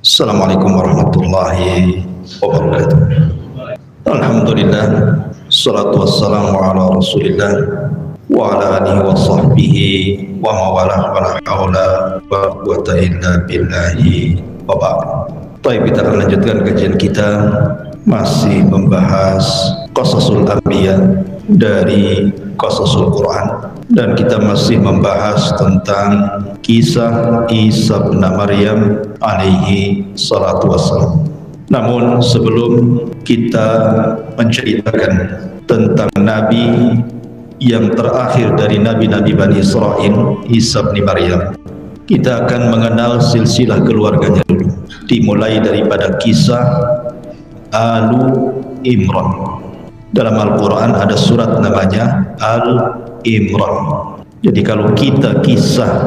Assalamualaikum warahmatullahi wabarakatuh. Alhamdulillah, salatu wassalamu ala rasulillah wa ala alihi wa sahbihi wa mawalah wa la hawla wa quwwata illa billahi wa ba'd. Baik, kita akan lanjutkan kajian kita masih membahas Qasasul Ambiya dari Qasasul Quran, dan kita masih membahas tentang kisah Isa bin Maryam alaihi salatu wassalam. Namun sebelum kita menceritakan tentang nabi yang terakhir dari nabi-nabi Bani Israil, Isa bin Maryam, kita akan mengenal silsilah keluarganya dulu, dimulai daripada kisah Al Imran. Dalam Al-Qur'an ada surat namanya Al Imran. Jadi kalau kita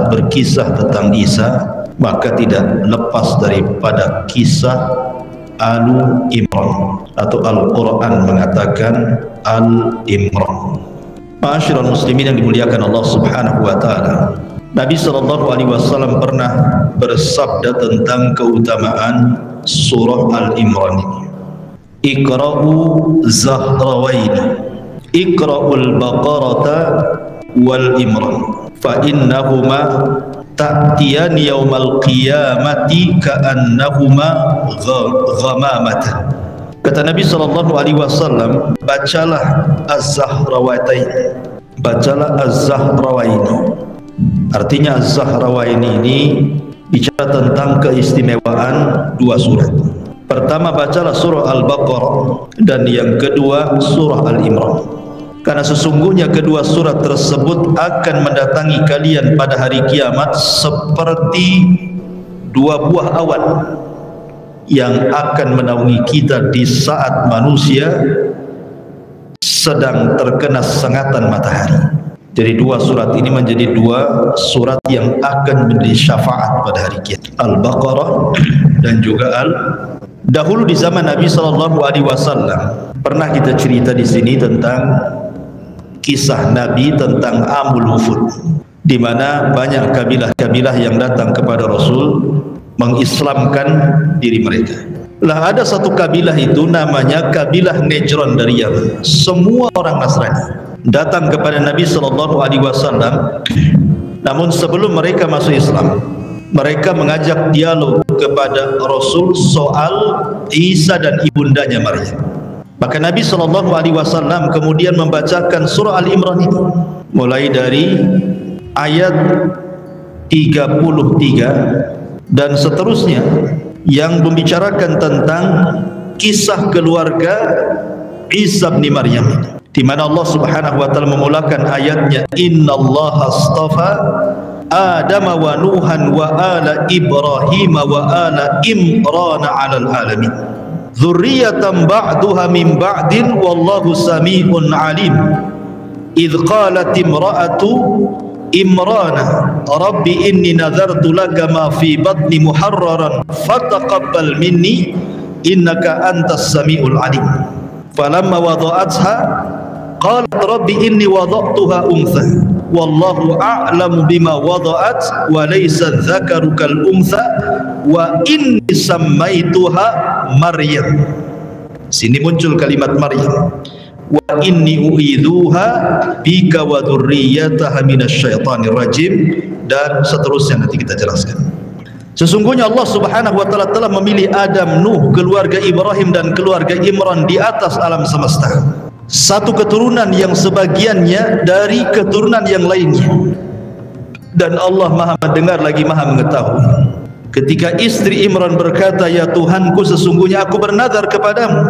berkisah tentang Isa, maka tidak lepas daripada kisah Al Imran, atau Al-Qur'an mengatakan Al Imran. Ma'asyiral muslimin yang dimuliakan Allah Subhanahu wa taala, Nabi Shallallahu alaihi wasallam pernah bersabda tentang keutamaan surah Al Imran ini. Iqra'u az-Zahrawain, Iqra'ul Baqarata wal Imran, fa innahuma ta'tiyan yaumal qiyamati ka'annahuma ghamamatan. Kata Nabi Shallallahu alaihi wasallam, bacalah az-Zahrawain, bacalah az-Zahrawain. Artinya az-Zahrawain ini bicara tentang keistimewaan dua surat. Pertama, bacalah surah Al-Baqarah, dan yang kedua surah Al-Imran, karena sesungguhnya kedua surat tersebut akan mendatangi kalian pada hari kiamat seperti dua buah awan yang akan menaungi kita di saat manusia sedang terkena sengatan matahari. Jadi dua surat ini menjadi dua surat yang akan menjadi syafaat pada hari kiamat, Al-Baqarah dan juga Al-Imran. Dahulu di zaman Nabi Shallallahu alaihi wasallam pernah kita cerita di sini tentang kisah Nabi tentang Amul Wufud, di mana banyak kabilah-kabilah yang datang kepada Rasul mengislamkan diri mereka. Lah, ada satu kabilah itu namanya kabilah Najran dari Yam. Semua orang Nasrani datang kepada Nabi Shallallahu alaihi wasallam. Namun sebelum mereka masuk Islam, mereka mengajak dialog kepada Rasul soal Isa dan ibundanya Maryam. Maka Nabi Shallallahu alaihi wasallam kemudian membacakan surah Al-Imran itu, mulai dari ayat 33 dan seterusnya, yang membicarakan tentang kisah keluarga Isa bin Maryam ini, di mana Allah Subhanahu wa taala memulakan ayatnya, innallaha astafa Adama wa Nuhan wa ala Ibrahim wa ala Imran alal alamin, dzurriyyatan ba'duha min ba'din wallahu sami'un alim, idz qalat imra'atu Imran rabbi inni nadartu laka ma fi batni muharraran fataqabbal minni innaka antas sami'ul alim, falamma wada'atha qalat rabbi inni wada'tuha untha wallahu a'lamu bima wada'at wa laysa dzakaru kal untha wa inni sammaituha Maryam. Sini muncul kalimat Maryam, wa inni u'idzuha bika wa dzurriyyataha minasyaitonir rajim, dan seterusnya nanti kita jelaskan. Sesungguhnya Allah Subhanahu wa taala telah memilih Adam, Nuh, keluarga Ibrahim dan keluarga Imran di atas alam semesta, satu keturunan yang sebagiannya dari keturunan yang lainnya, dan Allah Maha Mendengar lagi Maha Mengetahui. Ketika istri Imran berkata, ya Tuhanku, sesungguhnya aku bernazar kepadamu,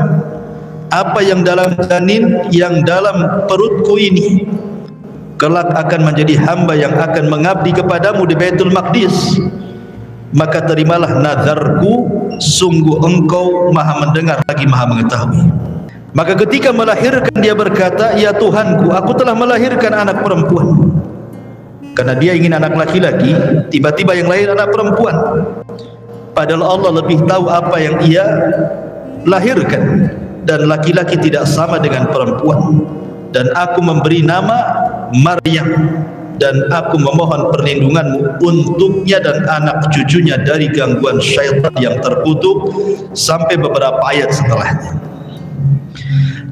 apa yang dalam janin yang dalam perutku ini kelak akan menjadi hamba yang akan mengabdi kepadamu di Baitul Maqdis, maka terimalah nazarku, sungguh engkau Maha Mendengar lagi Maha Mengetahui. Maka ketika melahirkan dia berkata, ya Tuhanku, aku telah melahirkan anak perempuan. Karena dia ingin anak laki-laki, tiba-tiba yang lahir anak perempuan. Padahal Allah lebih tahu apa yang ia lahirkan. Dan laki-laki tidak sama dengan perempuan. Dan aku memberi nama Maryam. Dan aku memohon perlindunganmu untuknya dan anak cucunya dari gangguan syaitan yang terkutuk. Sampai beberapa ayat setelahnya.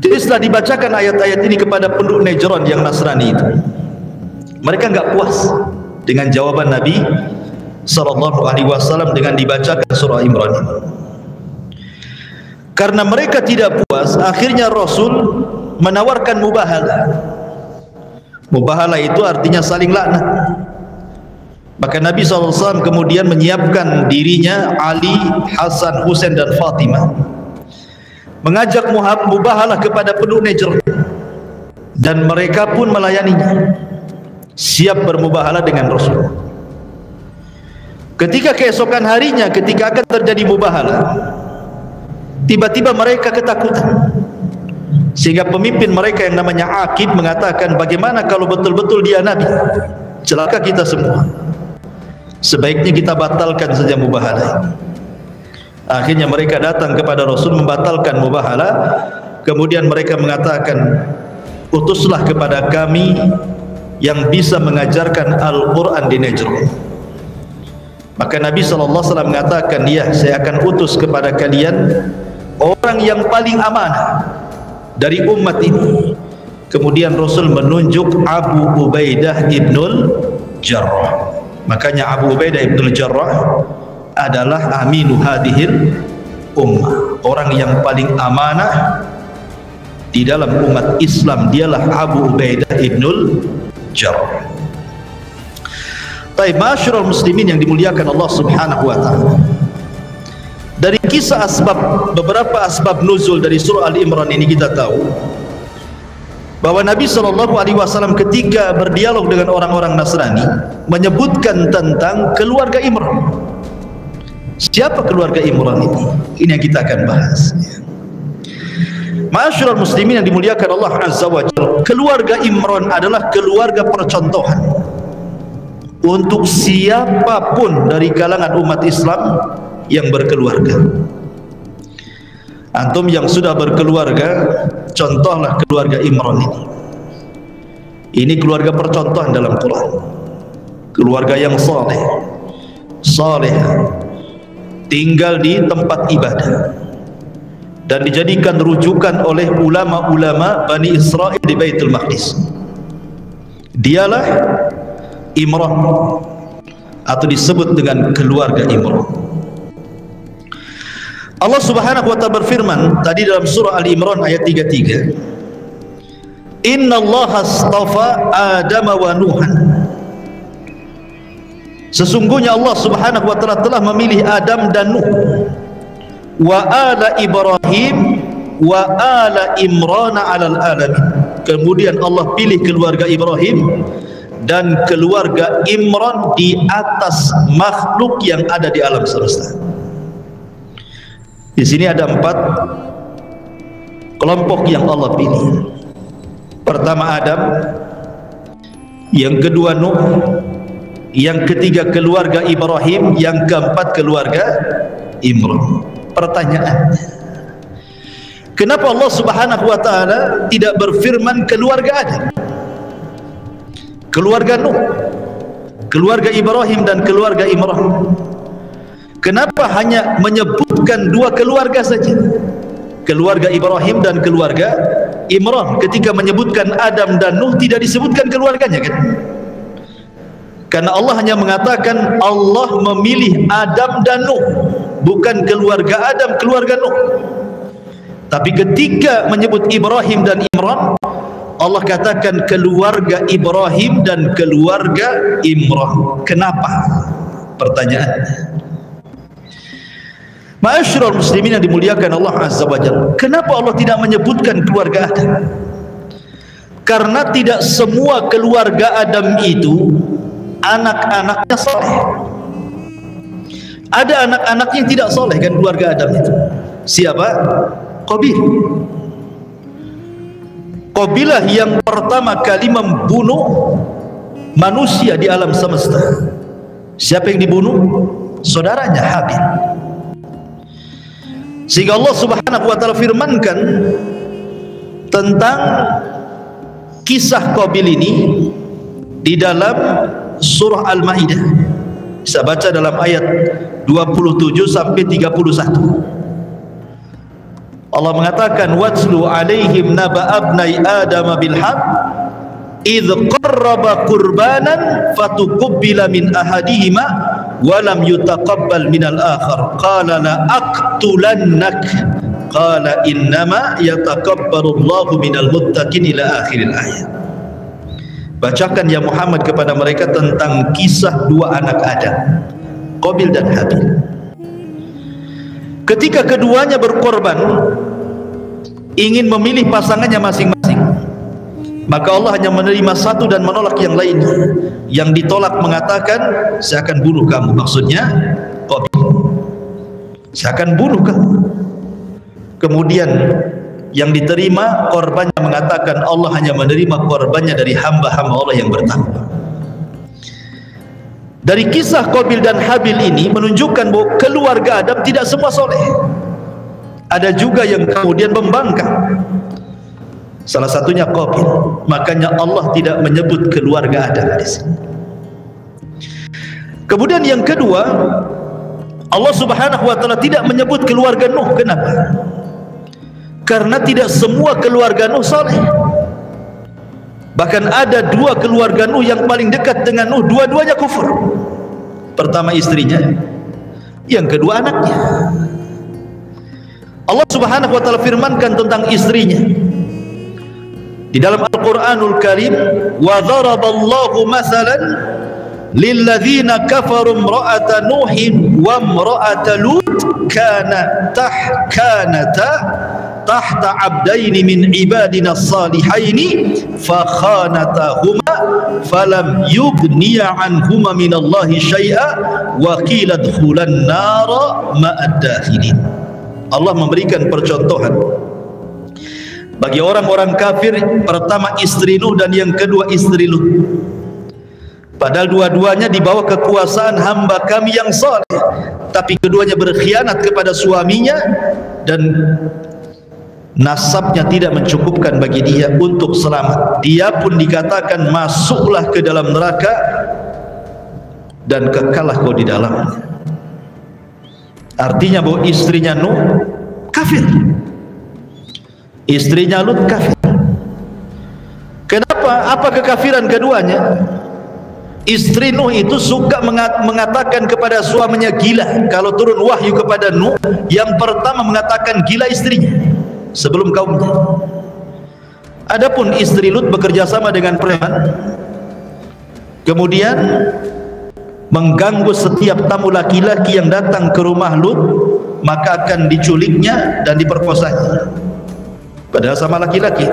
Jadi setelah dibacakan ayat-ayat ini kepada penduduk Najran yang Nasrani itu, mereka enggak puas dengan jawaban Nabi sallallahu alaihi wasallam dengan dibacakan surah Imran. Karena mereka tidak puas, akhirnya Rasul menawarkan mubahala. Mubahala itu artinya saling laknat. Maka Nabi sallallahu alaihi wasallam kemudian menyiapkan dirinya Ali, Hasan, Husain dan Fatimah. Mengajak mubahalah kepada penduduk Najran dan mereka pun melayaninya. Siap bermubahalah dengan Rasul. Ketika keesokan harinya, ketika akan terjadi mubahalah, tiba-tiba mereka ketakutan. Sehingga pemimpin mereka yang namanya Aqib mengatakan, bagaimana kalau betul-betul dia Nabi? Celaka kita semua. Sebaiknya kita batalkan saja mubahalah. Akhirnya mereka datang kepada Rasul membatalkan mubahalah. Kemudian mereka mengatakan, utuslah kepada kami yang bisa mengajarkan Al-Qur'an di Najran. Maka Nabi sallallahu alaihi wasallam mengatakan, "Ya, saya akan utus kepada kalian orang yang paling amanah dari umat ini." Kemudian Rasul menunjuk Abu Ubaidah ibnul Jarrah. Makanya Abu Ubaidah ibnul Jarrah adalah aminu hadhil ummah, orang yang paling amanah di dalam umat Islam. Dialah Abu Ubaidah ibnul Jarrah. Taib masyurul muslimin yang dimuliakan Allah subhanahu wa ta'ala, dari kisah asbab, beberapa asbab nuzul dari surah Al-Imran ini kita tahu bahwa Nabi SAW ketika berdialog dengan orang-orang Nasrani menyebutkan tentang keluarga Imran. Siapa keluarga Imran ini? Ini yang kita akan bahas. Masyurul muslimin yang dimuliakan Allah azza wa jalla, keluarga Imran adalah keluarga percontohan untuk siapapun dari kalangan umat Islam yang berkeluarga. Antum yang sudah berkeluarga, contohlah keluarga Imran ini. Ini keluarga percontohan dalam Quran. Keluarga yang saleh, salehah, tinggal di tempat ibadah dan dijadikan rujukan oleh ulama-ulama Bani Israil di Baitul Maqdis. Dialah Imran atau disebut dengan keluarga Imran. Allah Subhanahu wa ta'ala berfirman tadi dalam surah Al-Imran ayat 33, "Innallaha astafa Adama wa Nuhan." Sesungguhnya Allah Subhanahu wa ta'ala telah memilih Adam dan Nuh. Wa ala Ibrahim wa ala Imran 'alal alamin. Kemudian Allah pilih keluarga Ibrahim dan keluarga Imran di atas makhluk yang ada di alam semesta. Di sini ada 4 kelompok yang Allah pilih. Pertama Adam, yang kedua Nuh, yang ketiga keluarga Ibrahim, yang keempat keluarga Imran. Pertanyaan, kenapa Allah Subhanahu wa ta'ala tidak berfirman keluarga Adam, keluarga Nuh, keluarga Ibrahim dan keluarga Imran? Kenapa hanya menyebutkan 2 keluarga saja, keluarga Ibrahim dan keluarga Imran? Ketika menyebutkan Adam dan Nuh tidak disebutkan keluarganya, kan? Karena Allah hanya mengatakan Allah memilih Adam dan Nuh, bukan keluarga Adam, keluarga Nuh. Tapi ketika menyebut Ibrahim dan Imran, Allah katakan keluarga Ibrahim dan keluarga Imran. Kenapa? Pertanyaannya. Ma'asyiral muslimin yang dimuliakan Allah azza wa jalla, kenapa Allah tidak menyebutkan keluarga Adam? Karena tidak semua keluarga Adam itu anak-anaknya saleh. Ada anak-anaknya yang tidak soleh, kan? Keluarga Adam itu siapa? Qabil. Qabilah yang pertama kali membunuh manusia di alam semesta. Siapa yang dibunuh? Saudaranya Habil. Sehingga Allah Subhanahu wa taala firmankan tentang kisah Qabil ini di dalam surah Al-Ma'idah. Bisa baca dalam ayat 27 sampai 31. Allah mengatakan, "Watslu 'alaihim naba'a abnai Adam bil haqq idz qarraba qurbanan fatuqbila min ahadihima wa lam yutaqabbal minal akhar qala la aqtulannak qala innama yataqabbalullahu minal muttaqin" ila akhiril ayat. Bacakan ya Muhammad kepada mereka tentang kisah dua anak Adam, Qabil dan Habil. Ketika keduanya berkorban ingin memilih pasangannya masing-masing, maka Allah hanya menerima satu dan menolak yang lainnya. Yang ditolak mengatakan, "Saya akan bunuh kamu." Maksudnya Qabil, "Saya akan bunuh kamu." Kemudian yang diterima korbannya mengatakan, "Allah hanya menerima korbannya dari hamba-hamba Allah yang bertakwa." Dari kisah Qabil dan Habil ini menunjukkan bahwa keluarga Adam tidak semua soleh. Ada juga yang kemudian membangkang. Salah satunya Qabil. Makanya Allah tidak menyebut keluarga Adam di sini. Kemudian yang kedua, Allah Subhanahu wa taala tidak menyebut keluarga Nuh. Kenapa? Karena tidak semua keluarga Nuh soleh. Bahkan ada dua keluarga Nuh yang paling dekat dengan Nuh, dua-duanya kufur. Pertama istrinya, yang kedua anaknya. Allah Subhanahu wa taala firmankan tentang istrinya di dalam Al-Qur'anul Karim, "Wa dzaraballahu mathalan lilladzina kafaru imra'ata Nuhin wa imra'ata Lut tahta abdaini min ibadina salihaini fakhanatahuma falam yugniya anhuma minallahi syai'a wa qila adkhulan nara ma'ad dakhilin." Allah memberikan percontohan bagi orang-orang kafir, pertama istri Nuh dan yang kedua istri Lut. Padahal dua-duanya di bawah kekuasaan hamba kami yang saleh, tapi keduanya berkhianat kepada suaminya dan nasabnya tidak mencukupkan bagi dia untuk selamat. Dia pun dikatakan masuklah ke dalam neraka dan kekalah kau di dalamnya. Artinya bahwa istrinya Nuh kafir, istrinya Lut kafir. Kenapa? Apa kekafiran keduanya? Istri Nuh itu suka mengatakan kepada suaminya gila. Kalau turun wahyu kepada Nuh, yang pertama mengatakan gila istrinya sebelum kaumnya. Adapun istri Lut bekerja sama dengan preman, kemudian mengganggu setiap tamu laki-laki yang datang ke rumah Lut, maka akan diculiknya dan diperkosanya. Padahal sama laki-laki,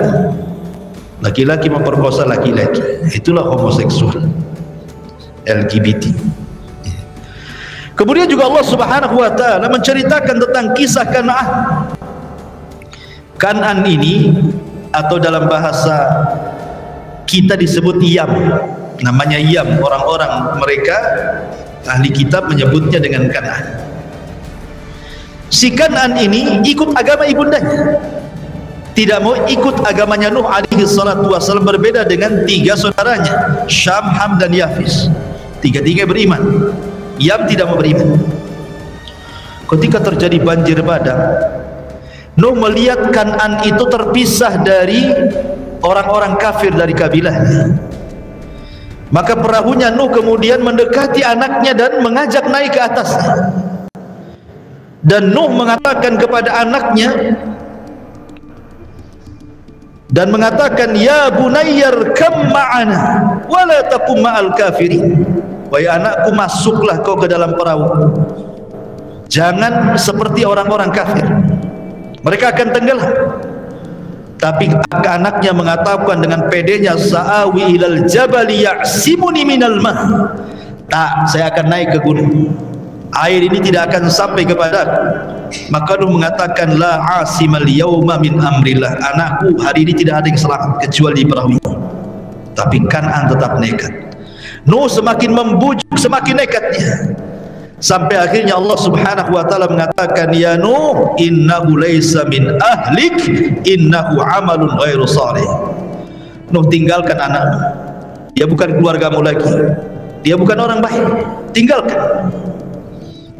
laki-laki memperkosa laki-laki, itulah homoseksual LGBT. Kemudian juga Allah Subhanahu wa taala menceritakan tentang kisah Kan'an ini, atau dalam bahasa kita disebut Yam. Namanya Yam, orang-orang mereka ahli kitab menyebutnya dengan Kan'an. Si Kan'an ini ikut agama ibundanya, tidak mau ikut agamanya Nuh alaihi salatu wasallam, berbeda dengan tiga saudaranya Syam, Ham dan Yafis. Tiga-tiga beriman, Yam tidak mau beriman. Ketika terjadi banjir bandang, Nuh melihat Kan'an itu terpisah dari orang-orang kafir, dari kabilahnya. Maka perahunya Nuh kemudian mendekati anaknya dan mengajak naik ke atasnya. Dan Nuh mengatakan kepada anaknya dan mengatakan, "Ya bunayyar kam ma'ana wa la takum ma'al kafirin." Wahai anakku, masuklah kau ke dalam perahu, jangan seperti orang-orang kafir, mereka akan tenggelam. Tapi anaknya mengatakan dengan pedenya, "Sa'awi ilal jabali ya'simuni minal ma." Tak, saya akan naik ke gunung, air ini tidak akan sampai kepadaku. Maka Nuh mengatakan, "La asimal yauma min amrillah." Anakku, hari ini tidak ada yang selamat kecuali perahu. Tapi Kan'an tetap nekat. Nuh semakin membujuk, semakin nekat dia. Sampai akhirnya Allah Subhanahu wa taala mengatakan, "Ya Nuh, innahu laisa min ahlik, innahu amalun ghairu salih." Nuh, tinggalkan anakmu. Dia bukan keluargamu lagi. Dia bukan orang baik. Tinggalkan.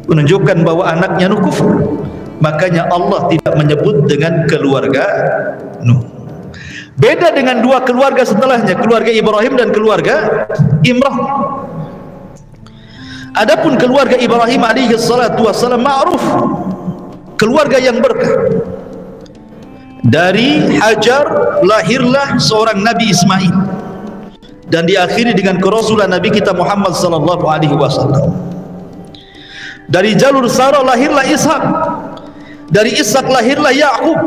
Menunjukkan bahwa anaknya Nuh kufur. Makanya Allah tidak menyebut dengan keluarga Nuh. Beda dengan dua keluarga setelahnya, keluarga Ibrahim dan keluarga Imran. Adapun keluarga Ibrahim alaihi salatu wassalam ma'ruf, keluarga yang berkah. Dari Hajar lahirlah seorang Nabi Ismail, dan diakhiri dengan kerasulan Nabi kita Muhammad sallallahu alaihi wasallam. Dari jalur Sarah lahirlah Ishaq, dari Ishaq lahirlah Yaqub,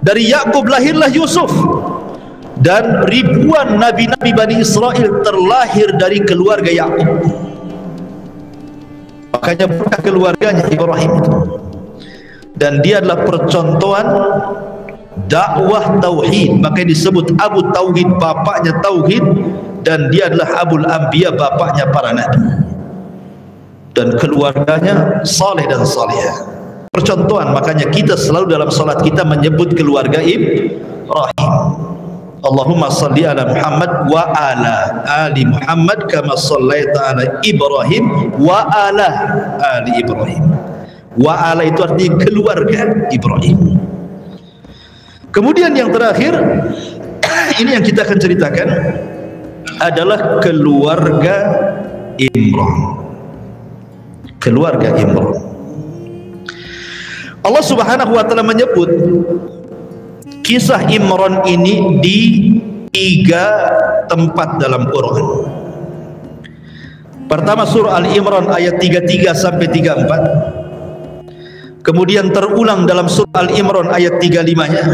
dari Yaqub lahirlah Yusuf, dan ribuan nabi-nabi Bani Israil terlahir dari keluarga Yaqub. Makanya berkah keluarganya Ibrahim itu. Dan dia adalah percontohan dakwah tauhid, makanya disebut Abu Tauhid, bapaknya tauhid, dan dia adalah Abul Ambiya, bapaknya para nabi. Dan keluarganya saleh dan salihah. Percontohan, makanya kita selalu dalam salat kita menyebut keluarga Ibrahim. Allahumma salli ala Muhammad wa ala ali Muhammad kama sallaita ala Ibrahim wa ala ali Ibrahim. Wa ala itu artinya keluarga Ibrahim. Kemudian yang terakhir, ini yang kita akan ceritakan, adalah keluarga Imran. Keluarga Imran, Allah Subhanahu wa taala menyebut kisah Imran ini di 3 tempat dalam Quran. Pertama surah Al Imran ayat 33 sampai 34. Kemudian terulang dalam surah Al Imran ayat 35-nya.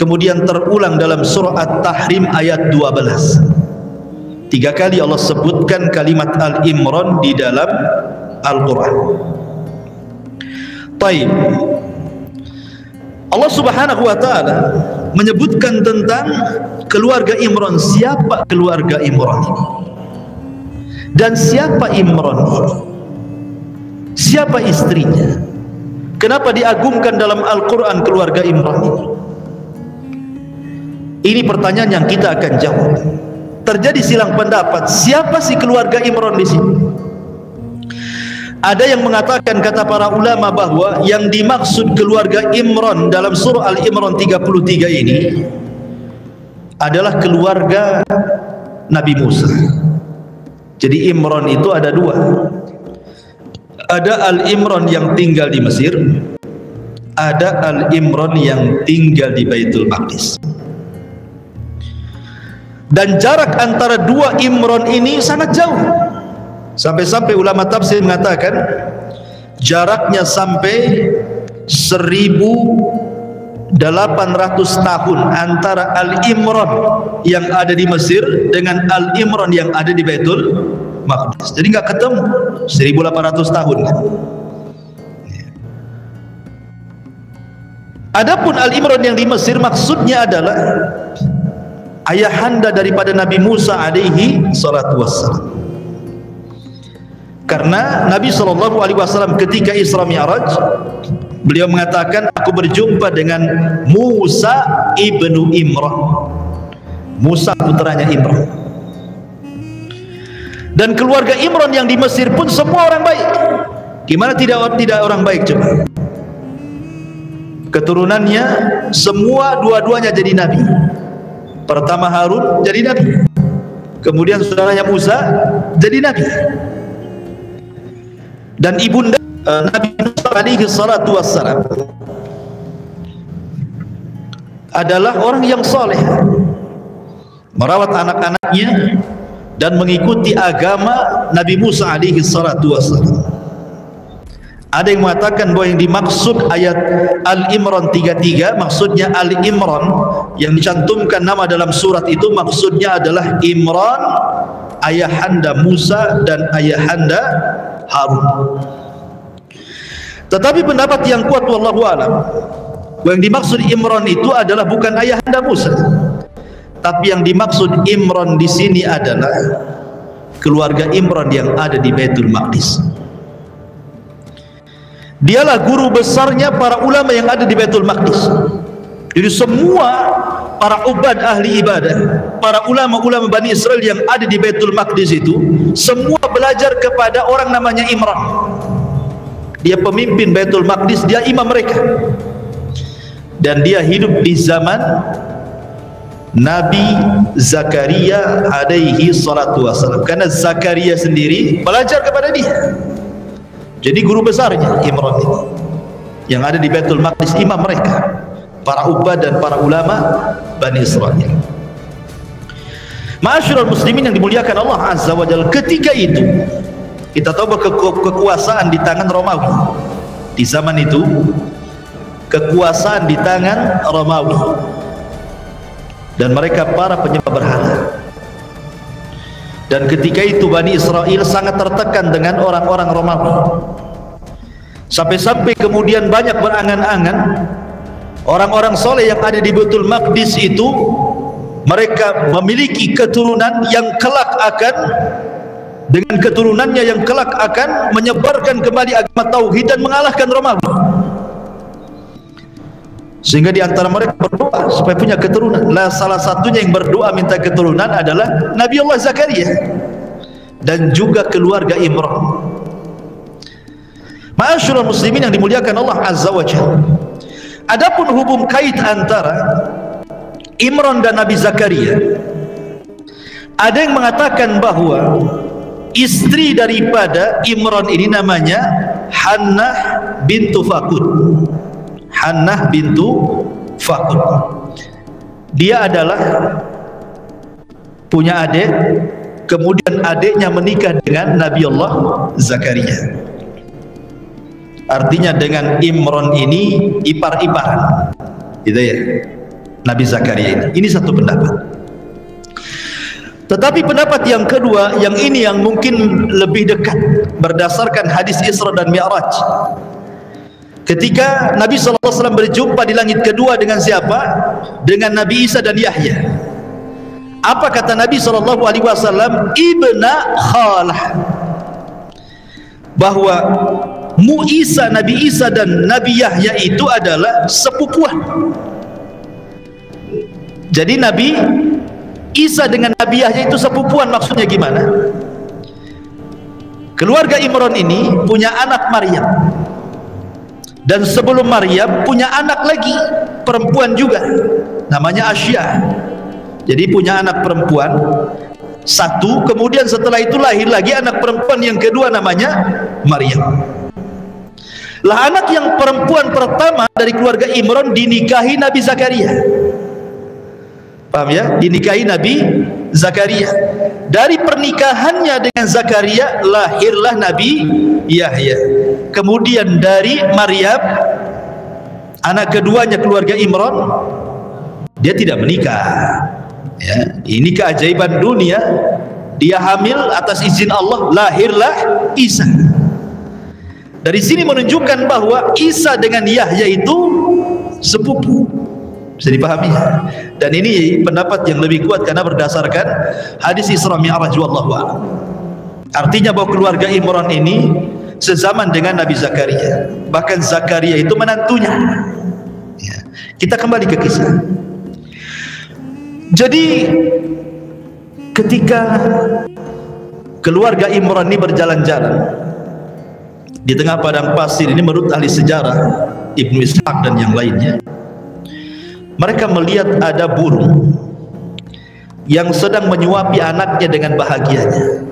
Kemudian terulang dalam surah At-Tahrim ayat 12. 3 kali Allah sebutkan kalimat Al Imran di dalam Al-Qur'an. Baik. Allah Subhanahu wa taala menyebutkan tentang keluarga Imran. Siapa keluarga Imran ini? Dan siapa Imran ini? Siapa istrinya? Kenapa diagungkan dalam Al-Qur'an keluarga Imran ini? Ini pertanyaan yang kita akan jawab. Terjadi silang pendapat, siapa sih keluarga Imran di sini? Ada yang mengatakan, kata para ulama, bahwa yang dimaksud keluarga Imran dalam surah Al-Imran 33 ini adalah keluarga Nabi Musa. Jadi Imran itu ada 2. Ada Al-Imran yang tinggal di Mesir, ada Al-Imran yang tinggal di Baitul Maqdis. Dan jarak antara 2 Imran ini sangat jauh. Sampai-sampai ulama tafsir mengatakan jaraknya sampai 1800 tahun antara Al-Imran yang ada di Mesir dengan Al-Imran yang ada di Baitul Maqdis. Jadi nggak ketemu 1800 tahun. Adapun Al-Imran yang di Mesir maksudnya adalah ayahanda daripada Nabi Musa alaihi salatu wassalam. Karena Nabi Shallallahu Alaihi Wasallam ketika Isra Mi'raj, beliau mengatakan, aku berjumpa dengan Musa ibnu Imran, Musa putranya Imran. Dan keluarga Imran yang di Mesir pun semua orang baik. Gimana tidak orang baik coba? Keturunannya semua dua-duanya jadi nabi. Pertama Harun jadi nabi, kemudian saudaranya Musa jadi nabi. Dan ibunda Nabi Musa alaihi salatu wassalam adalah orang yang soleh, merawat anak-anaknya dan mengikuti agama Nabi Musa alaihi salatu wassalam. Ada yang mengatakan bahwa yang dimaksud ayat Al-Imran 33, maksudnya Al-Imran yang dicantumkan nama dalam surat itu maksudnya adalah Imran, ayahanda Musa dan ayahanda Harun. Tetapi pendapat yang kuat wallahu alam, yang dimaksud Imran itu adalah bukan ayahanda Musa, tapi yang dimaksud Imran di sini adalah keluarga Imran yang ada di Baitul Maqdis. Dialah guru besarnya para ulama yang ada di Baitul Maqdis. Jadi semua para ubad ahli ibadah, para ulama-ulama Bani Israil yang ada di Baitul Maqdis itu semua belajar kepada orang namanya Imran. Dia pemimpin Baitul Maqdis, dia imam mereka. Dan dia hidup di zaman Nabi Zakaria alaihi salatu wassalam, karena Zakaria sendiri belajar kepada dia. Jadi guru besarnya Imran ini yang ada di Baitul Maqdis, imam mereka, para ubad dan para ulama Bani Israil. Ma'asyiral muslimin yang dimuliakan Allah Azza wa Jalla, ketika itu kita tahu bahwa kekuasaan di tangan Romawi. Di zaman itu kekuasaan di tangan Romawi, dan mereka para penyembah berhala. Dan ketika itu Bani Israil sangat tertekan dengan orang-orang Romawi, sampai-sampai kemudian banyak berangan-angan orang-orang soleh yang ada di Baitul Maqdis itu mereka memiliki keturunan yang kelak akan, dengan keturunannya yang kelak akan menyebarkan kembali agama tauhid dan mengalahkan Romawi. Sehingga di antara mereka berdoa supaya punya keturunan. Lah salah satunya yang berdoa minta keturunan adalah Nabi Allah Zakaria dan juga keluarga Imran. Ma'asyiral muslimin yang dimuliakan Allah Azza wa Jalla. Adapun hubung kait antara Imran dan Nabi Zakaria, ada yang mengatakan bahwa istri daripada Imran ini namanya Hannah bintu Fakud. Hannah bintu Fakud, dia adalah punya adik, kemudian adiknya menikah dengan Nabi Allah Zakaria. Artinya dengan Imran ini ipar-iparan, gitu ya, Nabi Zakaria ini. Ini satu pendapat. Tetapi pendapat yang kedua, yang ini yang mungkin lebih dekat berdasarkan hadis Isra dan Mi'raj. Ketika Nabi SAW berjumpa di langit kedua dengan siapa? Dengan Nabi Isa dan Yahya. Apa kata Nabi SAW? Ibna khalah, bahwa Mu'isa, Nabi Isa dan Nabi Yahya itu adalah sepupuan. Jadi Nabi Isa dengan Nabi Yahya itu sepupuan. Maksudnya gimana? Keluarga Imran ini punya anak Maryam, dan sebelum Maryam punya anak lagi perempuan juga namanya Asya. Jadi punya anak perempuan satu, kemudian setelah itu lahir lagi anak perempuan yang kedua namanya Maryam. Lah anak yang perempuan pertama dari keluarga Imran dinikahi Nabi Zakaria. Paham ya? Dinikahi Nabi Zakaria. Dari pernikahannya dengan Zakaria lahirlah Nabi Yahya. Kemudian dari Maryam, anak keduanya keluarga Imran, dia tidak menikah. Ya, ini keajaiban dunia. Dia hamil atas izin Allah, lahirlah Isa. Dari sini menunjukkan bahwa Isa dengan Yahya itu sepupu. Bisa dipahami. Dan ini pendapat yang lebih kuat karena berdasarkan hadis Isra Mi'raj. Wallahu a'lam. Artinya bahwa keluarga Imran ini sezaman dengan Nabi Zakaria, bahkan Zakaria itu menantunya. Ya. Kita kembali ke kisah. Jadi ketika keluarga Imran ini berjalan-jalan di tengah padang pasir, ini menurut ahli sejarah Ibnu Ishaq dan yang lainnya, mereka melihat ada burung yang sedang menyuapi anaknya dengan bahagianya.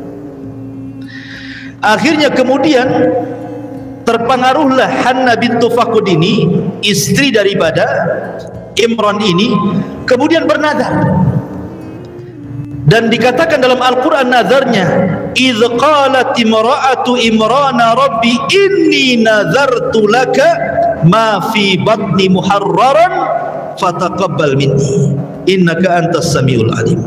Akhirnya kemudian terpengaruhlah Hannah bintu Fakud ini, istri daripada Imran ini, kemudian bernadar. Dan dikatakan dalam Al-Qur'an nazarnya, idz qalat imra'atu imrana rabbi inni nazartu laka ma fi batni muharraran fataqabbal minni innaka antas samiul alim.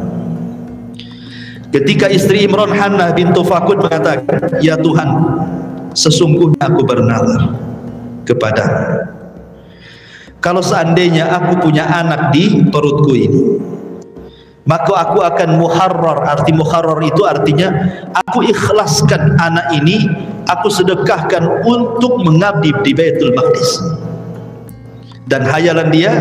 Ketika istri Imran, Hannah bintu Fakud, mengatakan, ya Tuhan, sesungguhnya aku bernazar kepadamu, kalau seandainya aku punya anak di perutku ini, maka aku akan muharrar. Arti muharrar itu artinya aku ikhlaskan anak ini, aku sedekahkan untuk mengabdi di Baitul Maqdis. Dan hayalan dia,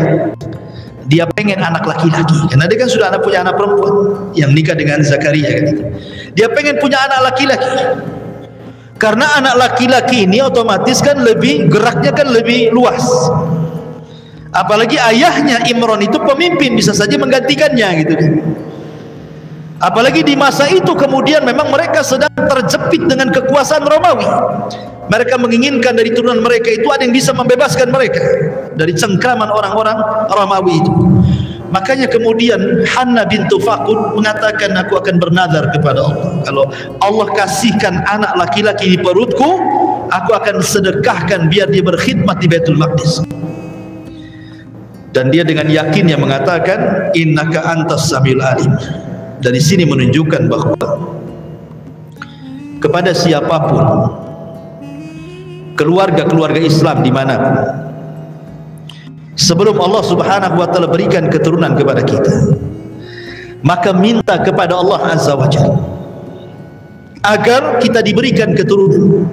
dia pengen anak laki-laki, karena dia kan sudah punya anak perempuan yang nikah dengan Zakaria kan. Dia pengen punya anak laki-laki, karena anak laki-laki ini otomatis kan lebih, geraknya kan lebih luas. Apalagi ayahnya Imran itu pemimpin, bisa saja menggantikannya gitu. Apalagi di masa itu kemudian memang mereka sedang terjepit dengan kekuasaan Romawi. Mereka menginginkan dari turunan mereka itu ada yang bisa membebaskan mereka dari cengkraman orang-orang Romawi itu. Makanya kemudian Hannah bintu Fakud mengatakan, aku akan bernazar kepada Allah, kalau Allah kasihkan anak laki-laki di perutku, aku akan sedekahkan biar dia berkhidmat di Baitul Maqdis. Dan dia dengan yakinnya mengatakan, innaka antas samil alim. Dari sini menunjukkan bahwa kepada siapapun, keluarga-keluarga Islam dimanapun, sebelum Allah subhanahu wa ta'ala berikan keturunan kepada kita, maka minta kepada Allah azza wa jalla agar kita diberikan keturunan.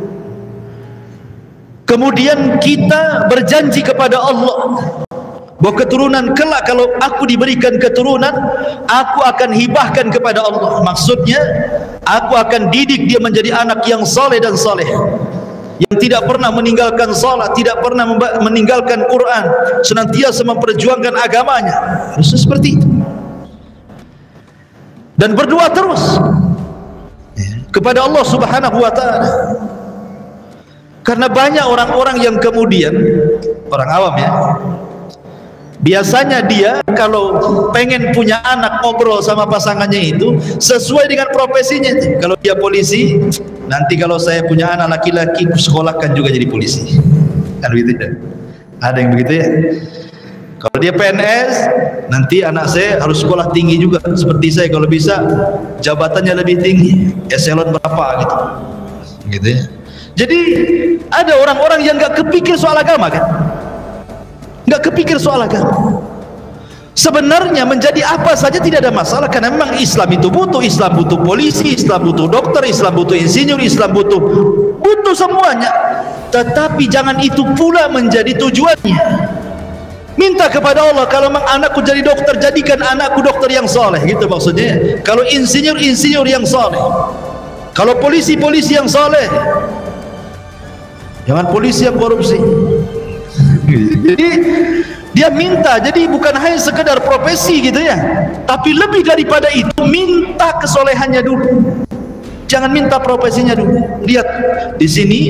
Kemudian kita berjanji kepada Allah bahwa keturunan kelak, kalau aku diberikan keturunan, aku akan hibahkan kepada Allah. Maksudnya aku akan didik dia menjadi anak yang saleh dan saleh, yang tidak pernah meninggalkan salat, tidak pernah meninggalkan Quran, senantiasa memperjuangkan agamanya. Harusnya seperti itu. Dan berdoa terus kepada Allah subhanahu wa ta'ala. Karena banyak orang-orang yang kemudian, orang awam ya, biasanya dia kalau pengen punya anak, ngobrol sama pasangannya itu sesuai dengan profesinya. Kalau dia polisi, nanti kalau saya punya anak laki-laki, sekolahkan juga jadi polisi. Kan begitu ya? Ada yang begitu ya? Kalau dia PNS, nanti anak saya harus sekolah tinggi juga seperti saya, kalau bisa jabatannya lebih tinggi, eselon berapa gitu. Gitu ya. Jadi ada orang-orang yang nggak kepikir soal agama kan? Nggak kepikir soal agama. Sebenarnya menjadi apa saja tidak ada masalah, karena memang Islam itu butuh. Islam butuh polisi, Islam butuh dokter, Islam butuh insinyur, Islam butuh semuanya. Tetapi jangan itu pula menjadi tujuannya. Minta kepada Allah, kalau memang anakku jadi dokter, jadikan anakku dokter yang soleh, gitu maksudnya. Kalau insinyur, insinyur yang soleh. Kalau polisi, polisi yang soleh. Jangan polisi yang korupsi. Jadi dia minta, jadi bukan hanya sekedar profesi gitu ya, tapi lebih daripada itu minta kesolehannya dulu. Jangan minta profesinya dulu. Lihat di sini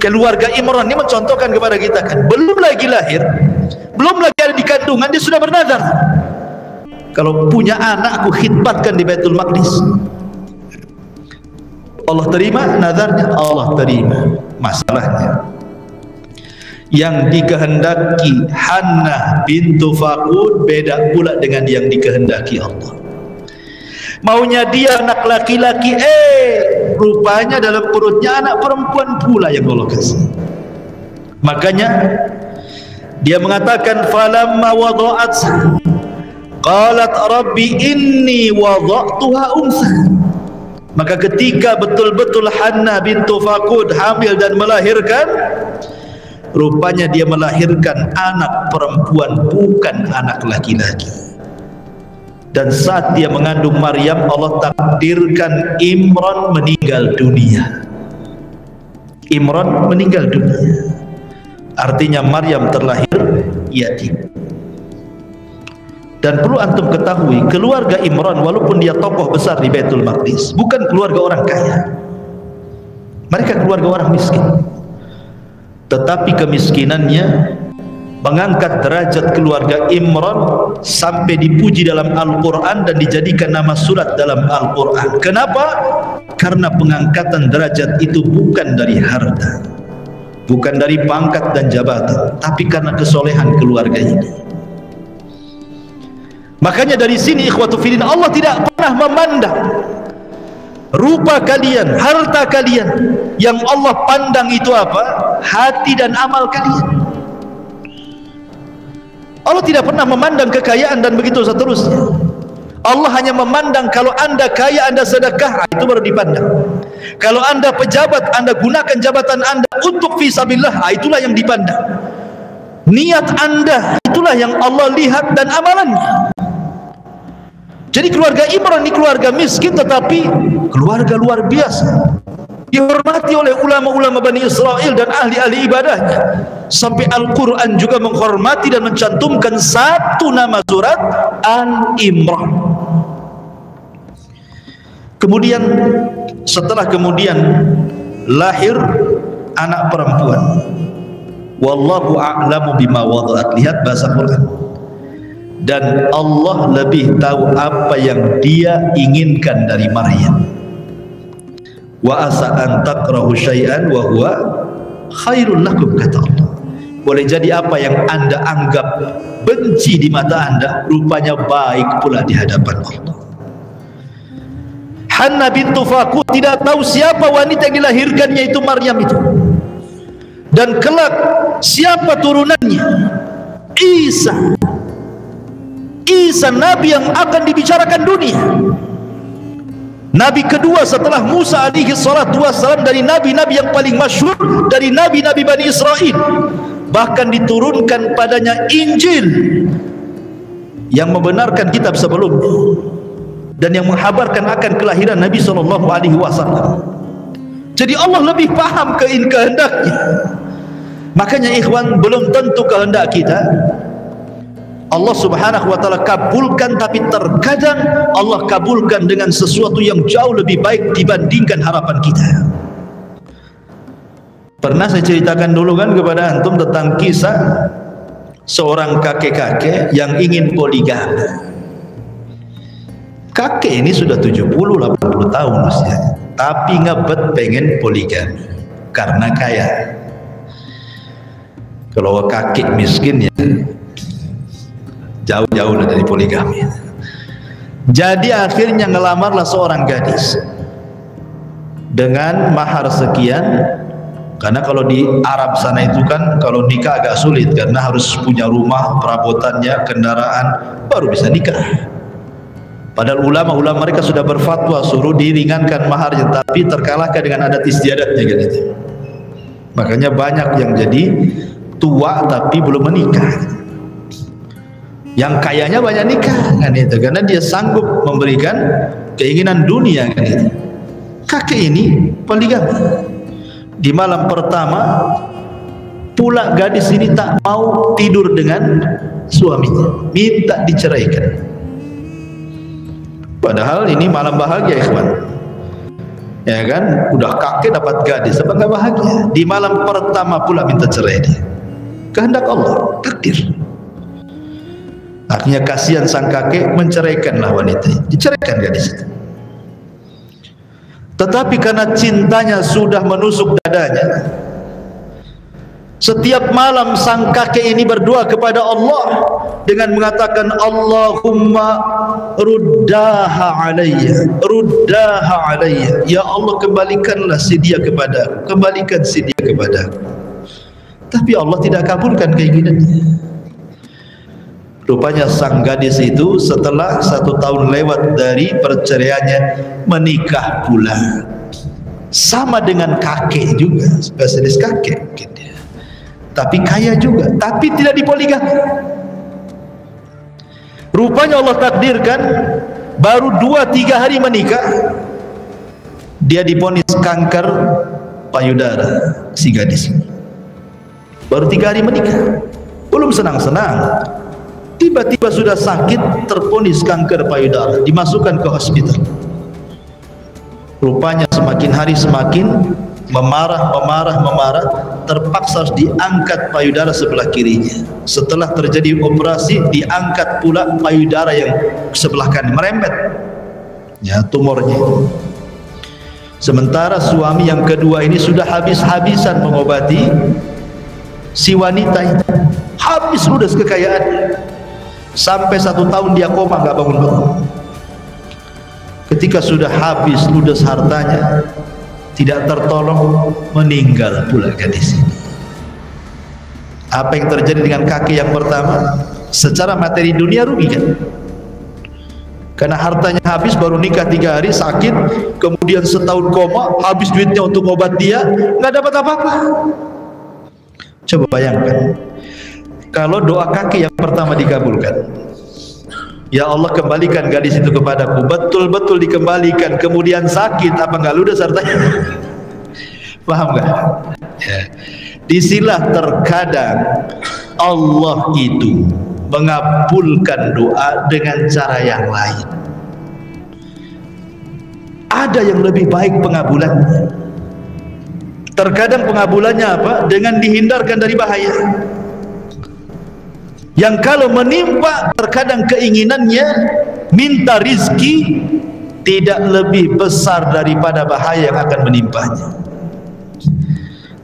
keluarga Imran ini mencontohkan kepada kita kan, belum lagi lahir, belum lagi ada di kandungan, dia sudah bernazar, kalau punya anak aku khidmatkan di Baitul Maqdis. Allah terima nazarnya, Allah terima. Masalahnya yang dikehendaki Hannah bintu Fakud beda pula dengan yang dikehendaki Allah. Maunya dia anak laki-laki, rupanya dalam perutnya anak perempuan pula yang Allah kasih. Makanya dia mengatakan, falamma wada'at qalat rabbi inni wada'tuha unsa. Maka ketika betul-betul Hannah bintu Fakud hamil dan melahirkan, rupanya dia melahirkan anak perempuan, bukan anak laki-laki. Dan saat dia mengandung Maryam, Allah takdirkan Imran meninggal dunia. Imran meninggal dunia, artinya Maryam terlahir yatim. Dan perlu antum ketahui, keluarga Imran walaupun dia tokoh besar di Baitul Maqdis, bukan keluarga orang kaya. Mereka keluarga orang miskin, tetapi kemiskinannya mengangkat derajat keluarga Imran sampai dipuji dalam Al-Qur'an dan dijadikan nama surat dalam Al-Qur'an. Kenapa? Karena pengangkatan derajat itu bukan dari harta, bukan dari pangkat dan jabatan, tapi karena kesolehan keluarga ini. Makanya dari sini ikhwatu filin, Allah tidak pernah memandang rupa kalian, harta kalian. Yang Allah pandang itu apa? Hati dan amal kalian. Allah tidak pernah memandang kekayaan dan begitu seterusnya. Allah hanya memandang kalau anda kaya, anda sedekah, itu baru dipandang. Kalau anda pejabat, anda gunakan jabatan anda untuk fisabilillah, itulah yang dipandang. Niat anda, itulah yang Allah lihat, dan amalannya. Jadi keluarga Imran ini keluarga miskin, tetapi keluarga luar biasa, dihormati oleh ulama-ulama Bani Israil dan ahli-ahli ibadahnya. Sampai Al-Quran juga menghormati dan mencantumkan satu nama surat, Al Imran. Kemudian setelah lahir anak perempuan. Wallahu a'lamu bima wada'at. Lihat bahasa Quran. Dan Allah lebih tahu apa yang dia inginkan dari Maryam. Wa asa an takrahu syai'an wa huwa khairul lakum, kata Allah. Boleh jadi apa yang anda anggap benci di mata anda, rupanya baik pula di hadapan Allah. Hannah bintu Fakud tidak tahu siapa wanita yang dilahirkannya itu, Maryam itu. Dan kelak siapa turunannya? Isa Nabi yang akan dibicarakan dunia, Nabi kedua setelah Musa alaihi salatu wassalam, dari Nabi-Nabi yang paling masyhur, dari Nabi-Nabi Bani Israil. Bahkan diturunkan padanya Injil yang membenarkan kitab sebelumnya dan yang menghabarkan akan kelahiran Nabi SAW. Jadi Allah lebih paham kehendaknya. Makanya ikhwan, belum tentu kehendak kita Allah subhanahu wa ta'ala kabulkan, tapi terkadang Allah kabulkan dengan sesuatu yang jauh lebih baik dibandingkan harapan kita. Pernah saya ceritakan dulu kan kepada antum tentang kisah seorang kakek-kakek yang ingin poligami. Kakek ini sudah 70-80 tahun usianya, tapi ngebet pengen poligami karena kaya. Kalau kakek miskin ya jauh-jauh dari poligami. Jadi akhirnya ngelamarlah seorang gadis dengan mahar sekian, karena kalau di Arab sana itu kan kalau nikah agak sulit karena harus punya rumah, perabotannya, kendaraan, baru bisa nikah. Padahal ulama-ulama mereka sudah berfatwa suruh diringankan maharnya, tapi terkalahkan dengan adat istiadatnya gitu. Makanya banyak yang jadi tua tapi belum menikah. Yang kayanya banyak nikah kan itu, karena dia sanggup memberikan keinginan dunia kan itu. Kakek ini poligami. Di malam pertama pula gadis ini tak mau tidur dengan suaminya, minta diceraikan. Padahal ini malam bahagia ikhwan, ya kan, udah kakek dapat gadis, apa nggak bahagia? Di malam pertama pula minta cerai dia. Kehendak Allah, takdir. Akhirnya kasihan sang kakek, menceraikanlah wanita ini. Diceraikan gadis itu. Tetapi karena cintanya sudah menusuk dadanya, setiap malam sang kakek ini berdoa kepada Allah dengan mengatakan, Allahumma ruddaha alayya, ruddaha alayya. Ya Allah, kembalikanlah si dia kepadaku, kembalikan si dia kepadaku. Tapi Allah tidak kabulkan keinginannya. Rupanya sang gadis itu setelah 1 tahun lewat dari perceraiannya menikah pula, sama dengan kakek juga, spesialis kakek gitu. Tapi kaya juga, tapi tidak dipoligami. Rupanya Allah takdirkan baru 2-3 hari menikah, dia divonis kanker payudara si gadis ini. Baru 3 hari menikah, belum senang-senang, tiba-tiba sudah sakit, terponis kanker payudara, dimasukkan ke hospital. Rupanya semakin hari semakin memarah, terpaksa harus diangkat payudara sebelah kirinya. Setelah terjadi operasi, diangkat pula payudara yang sebelah kanan, merembet ya tumornya. Sementara suami yang kedua ini sudah habis-habisan mengobati si wanita itu, habis ludes kekayaannya. Sampai 1 tahun dia koma, nggak bangun-bangun. Ketika sudah habis ludes hartanya, tidak tertolong, meninggal pula gadis ini. Apa yang terjadi dengan kakek yang pertama? Secara materi dunia rugi kan? Karena hartanya habis, baru nikah 3 hari, sakit, kemudian setahun koma, habis duitnya untuk obat dia, nggak dapat apa-apa. Coba bayangkan, kalau doa kaki yang pertama dikabulkan, ya Allah kembalikan gadis itu kepadaku, betul-betul dikembalikan, kemudian sakit, apa nggak ludes hartanya? Paham nggak? Ya. Disilah terkadang Allah itu mengabulkan doa dengan cara yang lain. Ada yang lebih baik pengabulannya. Terkadang pengabulannya apa? Dengan dihindarkan dari bahaya. Yang kalau menimpa, terkadang keinginannya minta rizki tidak lebih besar daripada bahaya yang akan menimpanya.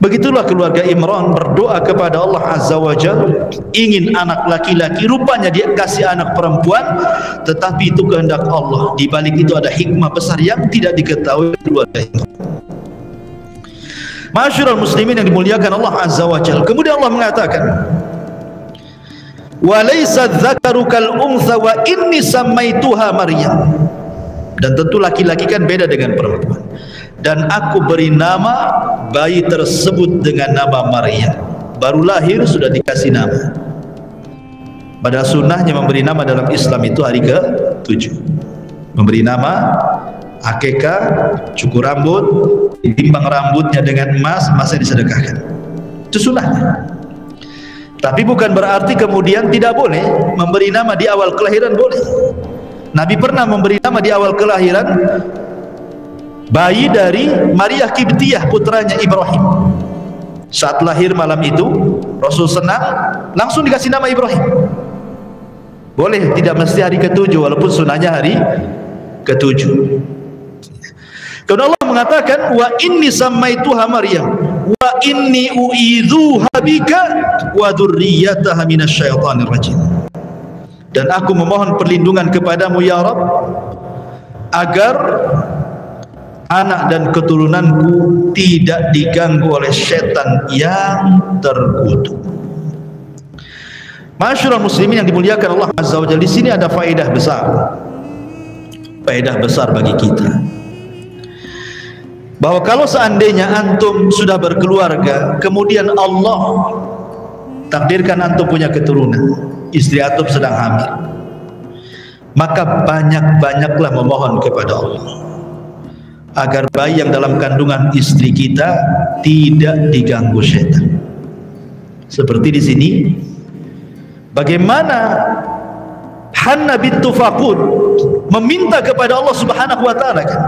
Begitulah keluarga Imran berdoa kepada Allah Azza wa Jalla, ingin anak laki-laki, rupanya dia kasih anak perempuan, tetapi itu kehendak Allah. Di balik itu ada hikmah besar yang tidak diketahui keluarga Imran. Masyarul muslimin yang dimuliakan Allah Azza wa Jalla. Kemudian Allah mengatakan, "Walaysa dzakaru kal untha wa inni samaituha Maryam." Dan tentu laki-laki kan beda dengan perempuan. Dan aku beri nama bayi tersebut dengan nama Maryam. Baru lahir sudah dikasih nama. Pada sunnahnya memberi nama dalam Islam itu hari ke-7. Memberi nama, akekah, cukur rambut, ditimbang rambutnya dengan emas, emasnya disedekahkan. Itu sunnahnya. Tapi bukan berarti kemudian tidak boleh memberi nama di awal kelahiran, boleh. Nabi pernah memberi nama di awal kelahiran bayi dari Maria Kibtiyah, putranya Ibrahim. Saat lahir malam itu Rasul senang, langsung dikasih nama Ibrahim. Boleh, tidak mesti hari ke-7, walaupun sunahnya hari ke-7. Kemudian Allah mengatakan, "Wa inni samaituha Maryam wa inni u'idzuha bika wa dzurriyyataha minasyaitonir rajim." Dan aku memohon perlindungan kepadamu ya Rabb, agar anak dan keturunanku tidak diganggu oleh setan yang terkutuk. Masyarul muslimin yang dimuliakan Allah Azza wa Jalla, di sini ada faedah besar. Faedah besar bagi kita. Bahwa kalau seandainya antum sudah berkeluarga, kemudian Allah takdirkan antum punya keturunan, istri antum sedang hamil, maka banyak-banyaklah memohon kepada Allah agar bayi yang dalam kandungan istri kita tidak diganggu setan. Seperti di sini, bagaimana Hannah bintu Fakud meminta kepada Allah Subhanahu wa taala, kan?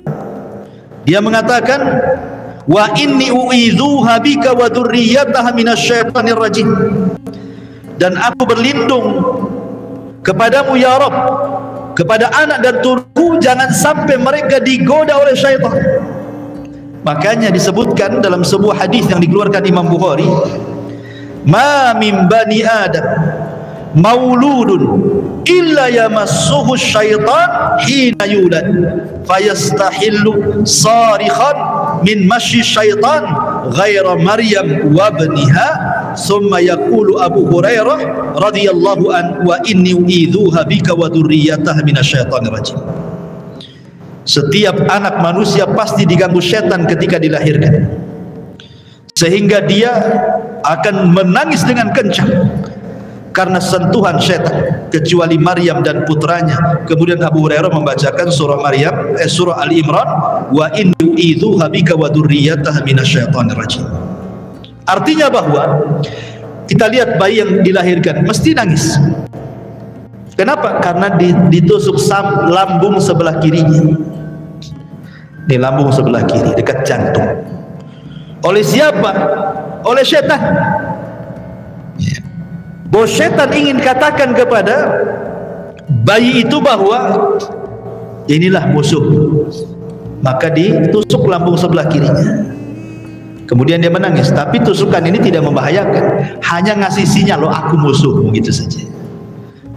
Dia mengatakan, "Wa inni u'idzuha bika wa dzurriyyataha minasyaitonir rajim." Dan aku berlindung kepadamu ya Rabb, kepada anak dan turunku, jangan sampai mereka digoda oleh syaitan. Makanya disebutkan dalam sebuah hadis yang dikeluarkan Imam Bukhari, "Ma min bani Adam mauludun illa yamassuhu syaitan hina yulad fayastahillu sarikhan min masyi syaitan ghaira Maryam wa baniha." Summa yaqulu Abu Hurairah radhiyallahu anhu, "Wa inni u'idzuha bika wa dzurriyyataha minasyaitonir rajim." Setiap anak manusia pasti diganggu setan ketika dilahirkan, sehingga dia akan menangis dengan kencang karena sentuhan setan, kecuali Maryam dan putranya. Kemudian Abu Hurairah membacakan surah Maryam, surah Al Imran, "Wa inni u'idzuha bika wa dzurriyyataha minasyaitonir rajim." Artinya bahwa kita lihat bayi yang dilahirkan mesti nangis. Kenapa? Karena ditusuk lambung sebelah kirinya. Di lambung sebelah kiri dekat jantung. Oleh siapa? Oleh setan. Bahwa setan ingin katakan kepada bayi itu bahwa inilah musuh. Maka ditusuk lambung sebelah kirinya. Kemudian dia menangis, tapi tusukan ini tidak membahayakan, hanya ngasih sinyal, "Loh, aku musuh," begitu saja.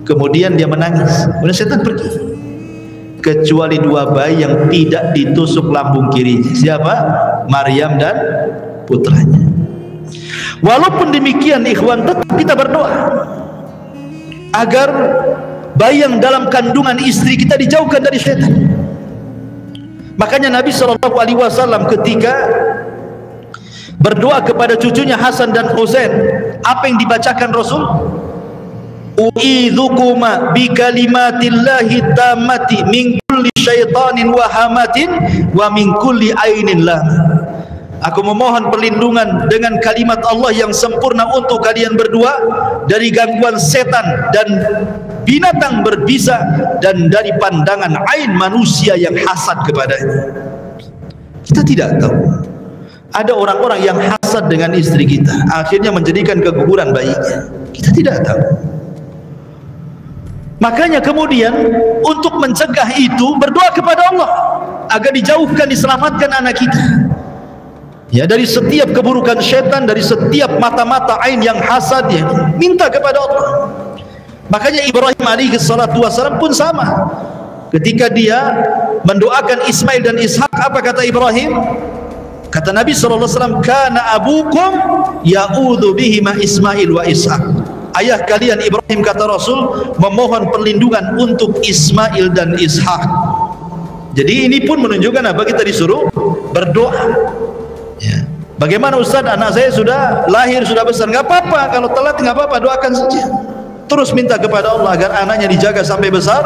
Kemudian dia menangis, kemudian setan pergi. Kecuali 2 bayi yang tidak ditusuk lambung kirinya. Siapa? Maryam dan putranya. Walaupun demikian ikhwan, tetap kita berdoa agar bayi yang dalam kandungan istri kita dijauhkan dari setan. Makanya Nabi SAW ketika berdoa kepada cucunya Hasan dan Husain, apa yang dibacakan Rasul? U'idzukuma bi kalimatillahi tammati min kulli syaitanin wa hamatin wa min kulli ainin lamah. Aku memohon perlindungan dengan kalimat Allah yang sempurna untuk kalian berdua dari gangguan setan dan binatang berbisa dan dari pandangan ain manusia yang hasad kepadanya. Kita tidak tahu, ada orang-orang yang hasad dengan istri kita, akhirnya menjadikan keguguran bayinya. Kita tidak tahu. Makanya kemudian untuk mencegah itu berdoa kepada Allah agar dijauhkan, diselamatkan anak kita. Ya, dari setiap keburukan setan, dari setiap mata-mata ain yang hasad, ya, minta kepada Allah. Makanya Ibrahim alaihi salatu wasallam pun sama. Ketika dia mendoakan Ismail dan Ishaq, apa kata Ibrahim? Kata Nabi sallallahu alaihi wasallam, "Kana abukum ya'udzu bihi ma Ismail wa Ishaq." Ayah kalian Ibrahim, kata Rasul, memohon perlindungan untuk Ismail dan Ishaq. Jadi ini pun menunjukkan apa? Kita disuruh berdoa. Ya. Bagaimana Ustaz, anak saya sudah lahir, sudah besar? Nggak apa-apa, kalau telat nggak apa-apa, doakan saja. Terus minta kepada Allah agar anaknya dijaga sampai besar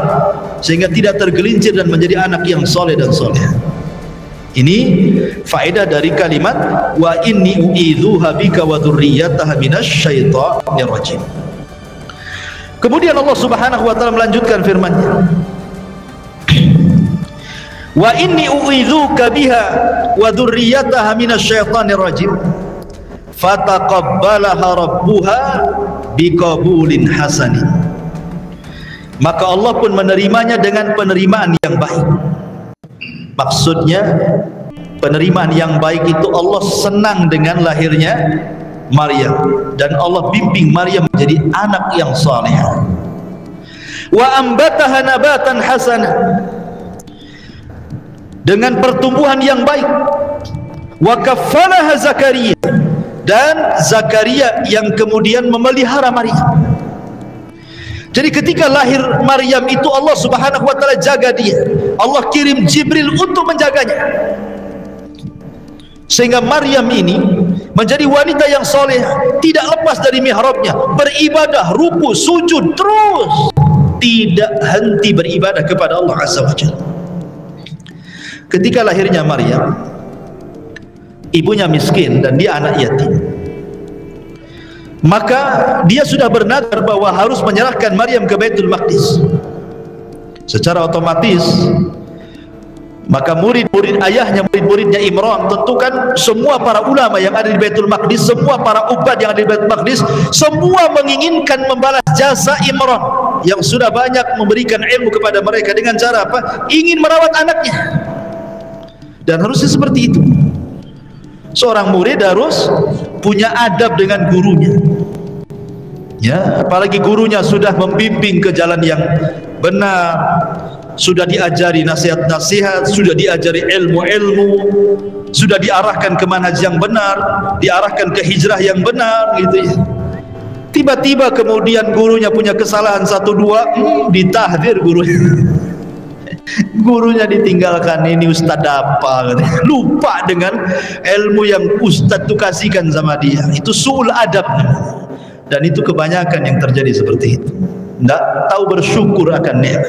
sehingga tidak tergelincir dan menjadi anak yang soleh dan soleh. Ini faedah dari kalimat wa inni u'idzuha bika wa dzurriyyataha minasy syaithanir rajim. Kemudian Allah Subhanahu wa taala melanjutkan firman-Nya, wa inni u'idzuka biha wa dzurriyyataha minasy syaithanir rajim fataqabbalaha rabbuha biqabulin hasanin. Maka Allah pun menerimanya dengan penerimaan yang baik. Maksudnya penerimaan yang baik itu Allah senang dengan lahirnya Maryam dan Allah bimbing Maryam menjadi anak yang saleh. Wa ambataha nabatan hasanan, dengan pertumbuhan yang baik. Wa kafalaha Zakaria, dan Zakaria yang kemudian memelihara Maryam. Jadi ketika lahir Maryam itu Allah Subhanahu wa taala jaga dia. Allah kirim Jibril untuk menjaganya sehingga Maryam ini menjadi wanita yang soleh, tidak lepas dari mihrabnya, beribadah, ruku, sujud, terus tidak henti beribadah kepada Allah Azza wa Jalla. Ketika lahirnya Maryam, ibunya miskin dan dia anak yatim, maka dia sudah bernadar bahwa harus menyerahkan Maryam ke Baitul Maqdis. Secara otomatis maka murid-murid ayahnya, murid-muridnya Imran, tentukan semua para ulama yang ada di Baitul Maqdis, semua para ubat yang ada di Baitul Maqdis, semua menginginkan membalas jasa Imran yang sudah banyak memberikan ilmu kepada mereka dengan cara apa? Ingin merawat anaknya. Dan harusnya seperti itu. Seorang murid harus punya adab dengan gurunya, ya, apalagi gurunya sudah membimbing ke jalan yang benar, sudah diajari nasihat-nasihat, sudah diajari ilmu-ilmu, sudah diarahkan ke manhaj yang benar, diarahkan ke hijrah yang benar, gitu ya. Tiba-tiba kemudian gurunya punya kesalahan satu dua, ditahdir gurunya. Gurunya ditinggalkan, ini Ustadz apa, lupa dengan ilmu yang Ustadz itu kasihkan sama dia. Itu su'ul adab, dan itu kebanyakan yang terjadi seperti itu. Tidak tahu bersyukur akan nikmat,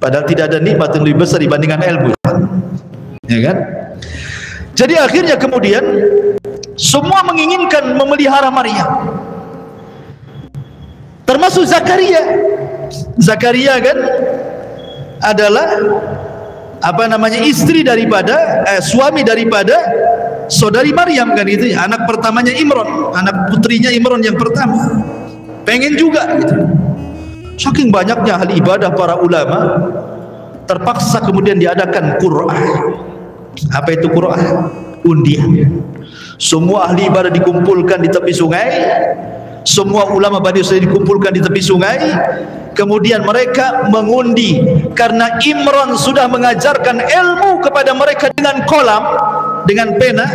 padahal tidak ada nikmat yang lebih besar dibandingkan ilmu, ya kan? Jadi akhirnya kemudian semua menginginkan memelihara Maryam, termasuk Zakaria. Zakaria kan adalah apa namanya, istri daripada suami daripada saudari Maryam, kan gitu, anak pertamanya Imran, anak putrinya Imran yang pertama. Pengen juga gitu. Saking banyaknya ahli ibadah para ulama, terpaksa kemudian diadakan Qur'an. Apa itu Qur'an? Undian. Semua ahli ibadah dikumpulkan di tepi sungai, semua ulama Bani Israil dikumpulkan di tepi sungai, kemudian mereka mengundi. Karena Imran sudah mengajarkan ilmu kepada mereka dengan kolam, dengan pena,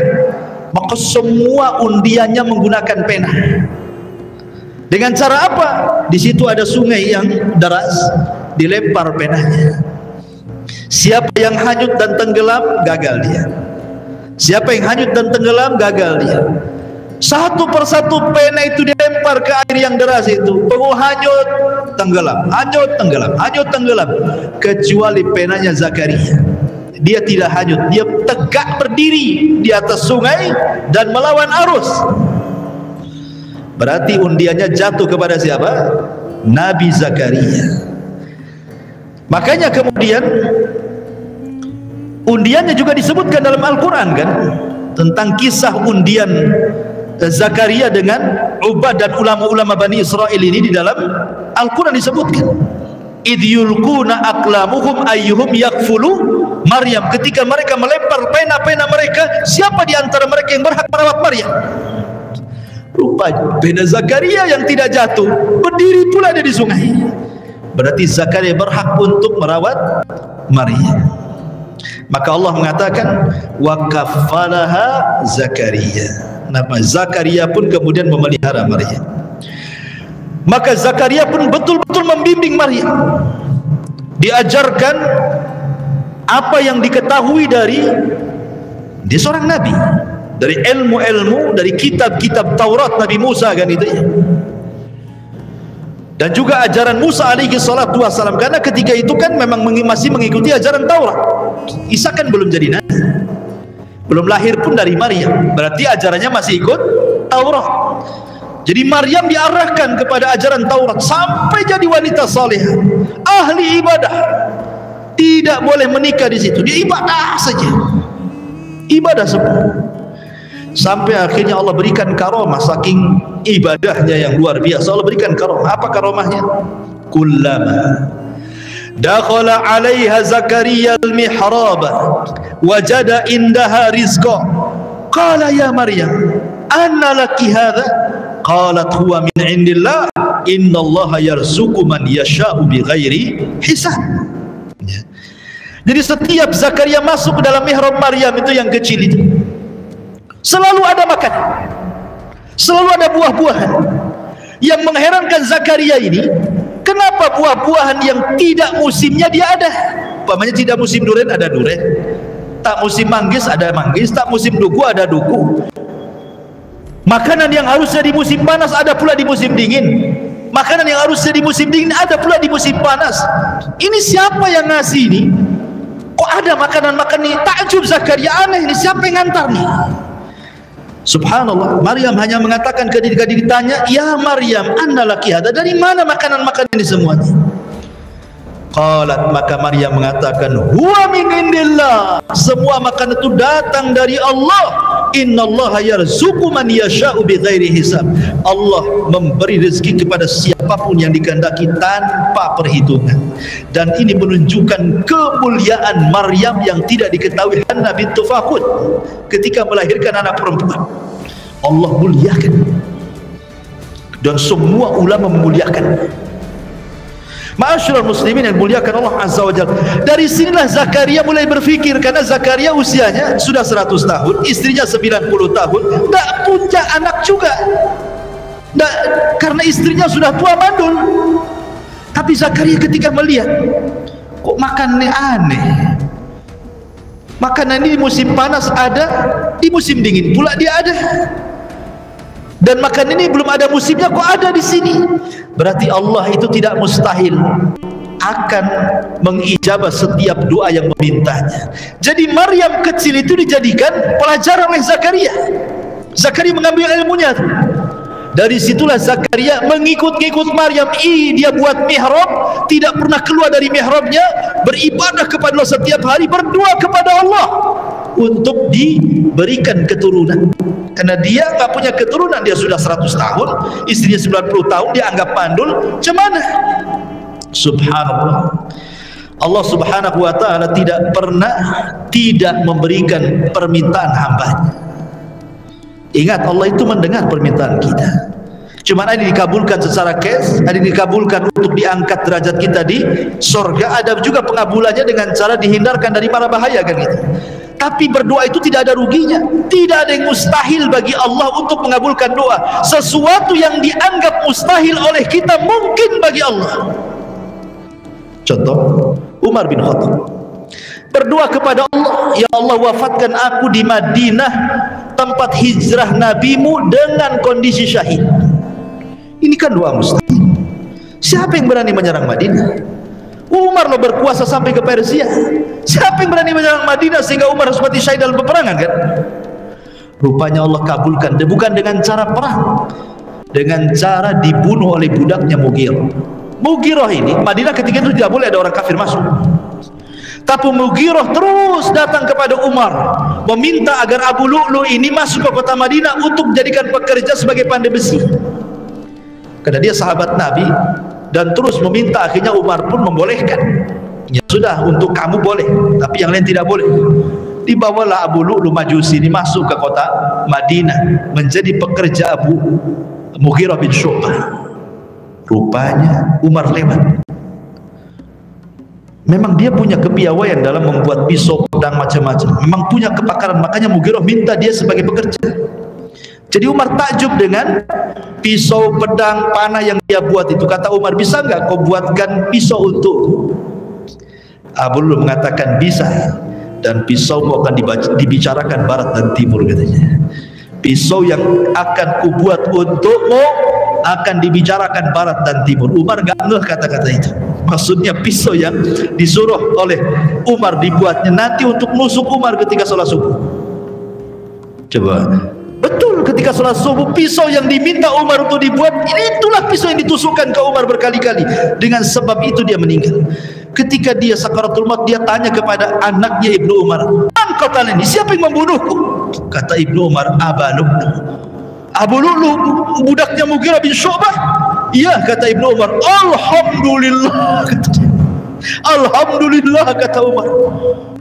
maka semua undiannya menggunakan pena. Dengan cara apa? Di situ ada sungai yang deras, dilempar penahnya. Siapa yang hanyut dan tenggelam, gagal dia. Siapa yang hanyut dan tenggelam, gagal dia. Satu persatu pena itu dilempar ke air yang deras itu. Pengu hanyut, tenggelam, hanyut, tenggelam, hanyut, tenggelam. Kecuali penanya Zakaria. Dia tidak hanyut, dia tegak berdiri di atas sungai dan melawan arus. Berarti undiannya jatuh kepada siapa? Nabi Zakaria. Makanya kemudian undiannya juga disebutkan dalam Al-Quran kan, tentang kisah undian Zakaria dengan Ubad dan ulama-ulama Bani Israil ini di dalam Al-Quran disebutkan. Idh yulquna aqlamuhum ayyuhum yakfulu Maryam. Ketika mereka melempar pena-pena mereka, siapa di antara mereka yang berhak merawat Maryam? Rupanya pena Zakaria yang tidak jatuh, berdiri pula dia di sungai. Berarti Zakaria berhak untuk merawat Maryam. Maka Allah mengatakan wa kaffalaha Zakaria. Nama Zakaria pun kemudian memelihara Maryam. Maka Zakaria pun betul-betul membimbing Maryam. Diajarkan apa yang diketahui dari dia seorang nabi, dari ilmu-ilmu, dari kitab-kitab Taurat Nabi Musa kan itu ya. Dan juga ajaran Musa alaihi salatu wassalam, karena ketika itu kan memang masih mengikuti ajaran Taurat. Isa kan belum jadi nabi, belum lahir pun dari Maryam, berarti ajarannya masih ikut Taurat. Jadi Maryam diarahkan kepada ajaran Taurat sampai jadi wanita salihah, ahli ibadah. Tidak boleh menikah di situ, dia ibadah saja, ibadah semua. Sampai akhirnya Allah berikan karomah, saking ibadahnya yang luar biasa Allah berikan karomah. Apa karomahnya? Kullama dakhala 'alaiha Zakaria al-mihrab wajada indaha rizqa qala ya Maryam anna laki hadha qalat huwa min 'indillah innallaha yarzuqu man yasha'u bighairi hisab. Jadi setiap Zakaria masuk ke dalam mihrab Maryam itu yang kecil itu, selalu ada makanan, selalu ada buah-buahan. Yang mengherankan Zakaria ini, kenapa buah-buahan yang tidak musimnya dia ada? Umpamanya tidak musim durian ada durian, tak musim manggis ada manggis, tak musim duku ada duku. Makanan yang harusnya di musim panas ada pula di musim dingin, makanan yang harusnya di musim dingin ada pula di musim panas. Ini siapa yang ngasih ini? Kok ada makanan-makanan ini? Takjub Zakaria, aneh ini, siapa yang ngantar nih? Subhanallah, Maryam hanya mengatakan ketika ditanya, ya Maryam, anna laki hadza, dari mana makanan-makanan ini semuanya? Qalat, maka Maryam mengatakan, huwa min indillah, semua makanan itu datang dari Allah. Innallaha yarzuqu man yasha'u bighairi hisab. Allah memberi rezeki kepada siapapun yang dikehendaki tanpa perhitungan. Dan ini menunjukkan kemuliaan Maryam yang tidak diketahui Hannah bintu Fakud ketika melahirkan anak perempuan. Allah muliakan, dan semua ulama memuliakan. Ma'asyiral muslimin yang muliakan Allah azza wa jalla. Dari sinilah Zakaria mulai berpikir, karena Zakaria usianya sudah 100 tahun, istrinya 90 tahun, tidak punya anak juga. Nggak, karena istrinya sudah tua mandul. Tapi Zakaria ketika melihat, kok makanannya aneh. Makanan ini musim panas ada, di musim dingin pula dia ada. Dan makan ini belum ada musimnya kok ada di sini. Berarti Allah itu tidak mustahil akan mengijabah setiap doa yang memintanya. Jadi Maryam kecil itu dijadikan pelajaran oleh Zakaria. Zakaria mengambil ilmunya. Dari situlah Zakaria mengikut-ngikut Maryam. Dia buat mihrab, tidak pernah keluar dari mihrabnya, beribadah kepada Allah setiap hari, berdoa kepada Allah untuk diberikan keturunan. Karena dia nggak punya keturunan, dia sudah 100 tahun, istrinya 90 tahun, dia anggap pandul, cemana? Subhanallah. Allah subhanahu wa ta'ala tidak pernah tidak memberikan permintaan hambanya. Ingat, Allah itu mendengar permintaan kita. Cuma ada dikabulkan secara cash, ada dikabulkan untuk diangkat derajat kita di surga, ada juga pengabulannya dengan cara dihindarkan dari para bahaya kan gitu. Tapi berdoa itu tidak ada ruginya. Tidak ada yang mustahil bagi Allah untuk mengabulkan doa. Sesuatu yang dianggap mustahil oleh kita mungkin bagi Allah. Contoh, Umar bin Khattab berdoa kepada Allah, ya Allah wafatkan aku di Madinah tempat hijrah nabimu dengan kondisi syahid. Ini kan doa mustahil. Siapa yang berani menyerang Madinah? Umar lo berkuasa sampai ke Persia. Siapa yang berani menyerang Madinah sehingga Umar harus mati syahid dalam peperangan kan? Rupanya Allah kabulkan, bukan dengan cara perang, dengan cara dibunuh oleh budaknya Mughirah. Mughirah ini Madinah ketika itu tidak boleh ada orang kafir masuk. Tapi Mughirah terus datang kepada Umar meminta agar Abu Lu'lu ini masuk ke kota Madinah untuk dijadikan pekerja sebagai pandai besi. Karena dia sahabat Nabi dan terus meminta, akhirnya Umar pun membolehkan. Ya sudah, untuk kamu boleh, tapi yang lain tidak boleh. Dibawalah Abu Lu'lu Majusi ini masuk ke kota Madinah menjadi pekerja Abu Mughirah bin Syobah. Rupanya Umar lewat. Memang dia punya kepiawaian dalam membuat pisau, pedang, macam-macam. Memang punya kepakaran, makanya Mughirah minta dia sebagai pekerja. Jadi Umar takjub dengan pisau, pedang, panah yang dia buat itu. Kata Umar, bisa nggak kau buatkan pisau untuk Abu Lu'lu? Mengatakan bisa, dan pisau akan dibicarakan barat dan timur katanya. Pisau yang akan kubuat untukmu akan dibicarakan barat dan timur. Umar nggak ngeh kata-kata itu. Maksudnya pisau yang disuruh oleh Umar dibuatnya nanti untuk nusuk Umar ketika sholat subuh. Coba, betul, ketika sholat subuh pisau yang diminta Umar untuk dibuat, itulah pisau yang ditusukkan ke Umar berkali-kali. Dengan sebab itu dia meninggal. Ketika dia sakaratul maut, dia tanya kepada anaknya Ibnu Umar, "Angkatan ini siapa yang membunuhku?" Kata Ibnu Umar, "Abu Lu'lu, budaknya Mughirah bin Syobah." Iya, kata Ibnu Umar. Alhamdulillah, kata dia. Alhamdulillah, kata Umar.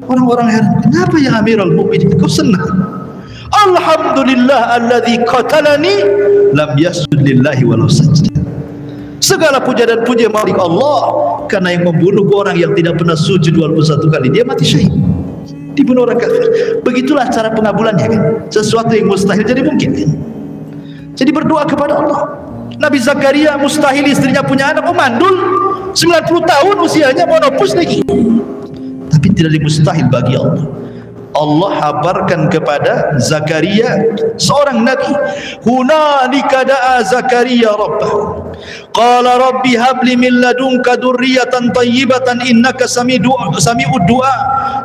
Orang-orang heran, kenapa ya Amirul Mukminin? Kau senang? Alhamdulillah alladzi qatalani lam yasjud lillahi walau sajda. Segala puja dan puji milik Allah, karena yang membunuh orang yang tidak pernah sujud walaupun satu kali, dia mati syahid, dibunuh orang kafir. Begitulah cara pengabulannya kan? Sesuatu yang mustahil jadi mungkin kan? Jadi berdoa kepada Allah. Nabi Zakaria mustahil istrinya punya anak, mandul 90 tahun usianya, mau nopus lagi. Tapi tidak mustahil bagi Allah. Allah habarkan kepada Zakaria, seorang nabi, hunalika da'a Zakaria rabbah qala rabbi habli min ladunka dzurriatan thayyibatan innaka sami'ud du'a.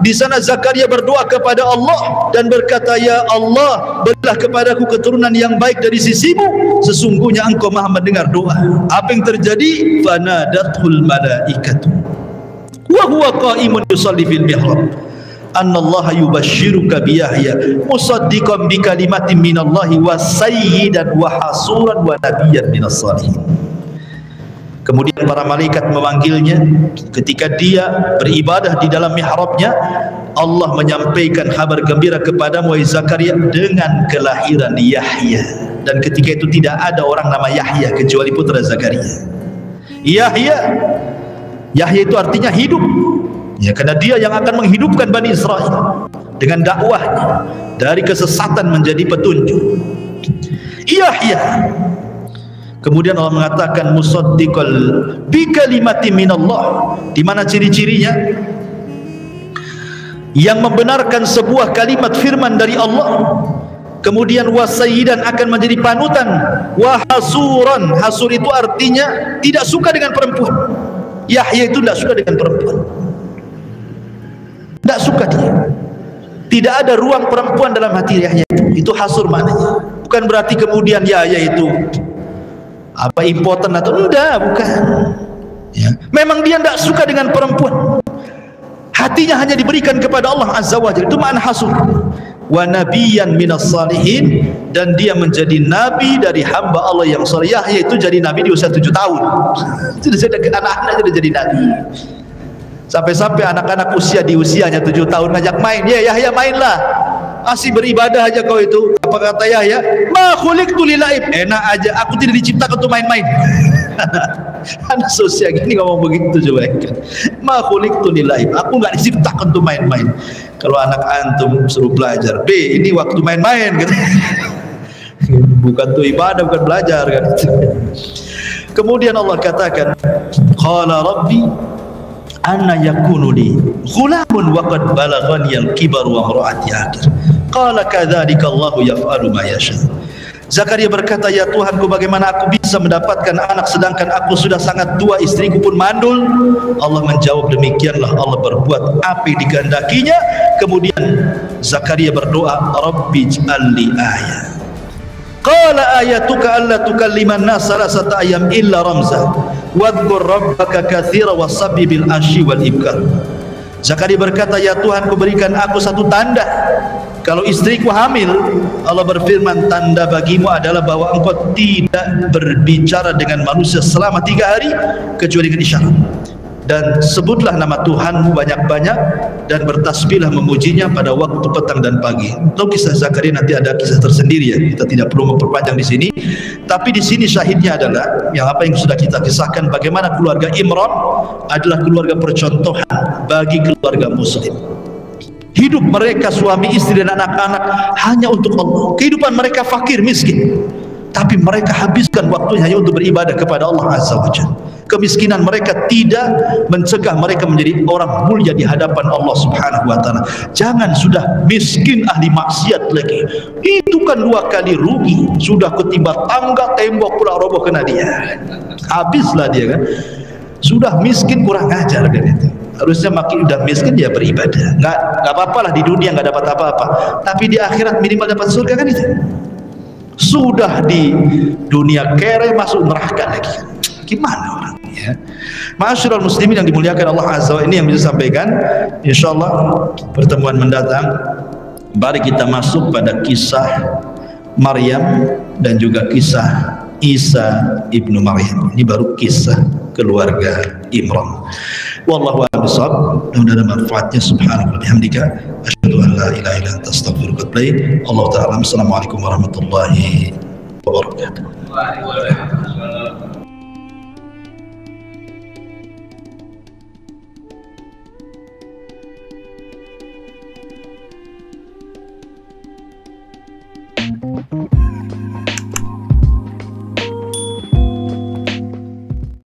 Di sana Zakaria berdoa kepada Allah dan berkata, ya Allah, berilah kepadaku keturunan yang baik dari sisimu, sesungguhnya engkau maha mendengar doa. Apa yang terjadi? Fanadathul malaikatu wa huwa qa'imun yusalli fil mihrab annallaha yubashshiruka bi Yahya musaddiqan bi kalimatin minallahi wa sayyidan wa hasuran wa nabiyyan minas salihin. Kemudian para malaikat memanggilnya ketika dia beribadah di dalam mihrabnya. Allah menyampaikan kabar gembira kepada wahai Zakaria dengan kelahiran Yahya, dan ketika itu tidak ada orang nama Yahya kecuali putra Zakaria. Yahya itu artinya hidup. Ya, karena dia yang akan menghidupkan Bani Israil dengan dakwahnya dari kesesatan menjadi petunjuk. Yahya. Kemudian Allah mengatakan musaddiqal bi kalimati minallah, di mana ciri-cirinya yang membenarkan sebuah kalimat firman dari Allah. Kemudian wasayyidan, akan menjadi panutan. Wahasuran, hasur itu artinya tidak suka dengan perempuan. Yahya itu tidak suka dengan perempuan. Tidak suka dia. Tidak ada ruang perempuan dalam hati Yahya itu. Itu hasur maknanya. Bukan berarti kemudian Yahya itu apa impoten atau enggak, bukan ya. Memang dia tidak suka dengan perempuan. Hatinya hanya diberikan kepada Allah Azza wa Jalla. Itu makna hasur. Wa nabiyyan minas salihin, dan dia menjadi nabi dari hamba Allah yang saleh. Yahya itu jadi nabi di usia 7 tahun. Jadi anak-anak jadi nabi. Sampai-sampai anak-anak usia di usianya 7 tahun ngajak main, ya Yahya mainlah. Asih beribadah aja kau itu. Apa kata Yahya? Ma khuliqtu lil laib. Enak aja, aku tidak diciptakan untuk main-main. Anak sosial gini ngomong begitu coba. Ma khuliqtu lil laib. Aku nggak diciptakan untuk main-main. Kalau anak antum suruh belajar, B ini waktu main-main gitu. Bukan tuh ibadah, bukan belajar kan. Kemudian Allah katakan, qala rabbi anna yakunu li ghulamun wa qad balaghani al-kibar wa imra'ati aqir. Qala kadzalika Allahu yaf'alu ma yasha. Zakaria berkata, ya Tuhanku, bagaimana aku bisa mendapatkan anak sedangkan aku sudah sangat tua, istriku pun mandul. Allah menjawab, demikianlah Allah berbuat apa yang dikehendakinya. Kemudian Zakaria berdoa, rabbi ij'alli ayah. Qala ayatuka alla tukalliman nasa rasata ayam illa ramza wadhkur rabbaka kathira wasabbi bil ashi wal ibkar. Zakaria berkata, ya Tuhan, kuberikan aku satu tanda kalau istriku hamil. Allah berfirman, tanda bagimu adalah bahwa engkau tidak berbicara dengan manusia selama 3 hari kecuali dengan isyarat, dan sebutlah nama Tuhanmu banyak-banyak dan bertasbihlah memujinya pada waktu petang dan pagi. Untuk kisah Zakaria nanti ada kisah tersendiri ya, kita tidak perlu memperpanjang di sini. Tapi di sini syahidnya adalah yang apa yang sudah kita kisahkan, bagaimana keluarga Imran adalah keluarga percontohan bagi keluarga muslim. Hidup mereka suami istri dan anak-anak hanya untuk Allah. Kehidupan mereka fakir miskin, tapi mereka habiskan waktunya hanya untuk beribadah kepada Allah Azza wa Jalla. Kemiskinan mereka tidak mencegah mereka menjadi orang mulia di hadapan Allah Subhanahu wa Ta'ala. Jangan sudah miskin ahli maksiat lagi. Itu kan 2 kali rugi. Sudah ketimpa tangga, tembok pula roboh kena dia. Habislah dia kan. Sudah miskin kurang ajar kan itu. Harusnya makin udah miskin dia beribadah. Enggak apa-apalah di dunia enggak dapat apa-apa. Tapi di akhirat minimal dapat surga kan itu. Sudah di dunia kere masuk neraka lagi. Gimana orang? Ya. Ma'asyiral muslimin yang dimuliakan Allah Azza wa Jalla, ini yang bisa sampaikan. Insyaallah pertemuan mendatang mari kita masuk pada kisah Maryam dan juga kisah Isa ibnu Maryam. Ini baru kisah keluarga Imran. Wallahu a'lam bishawab. Mudah-mudahan manfaatnya. Subhanallah bihamdika asyhadu an la ilaha illa anta astaghfiruka wa atubu ilaik. Allahu ta'ala. Assalamualaikum warahmatullahi wabarakatuh.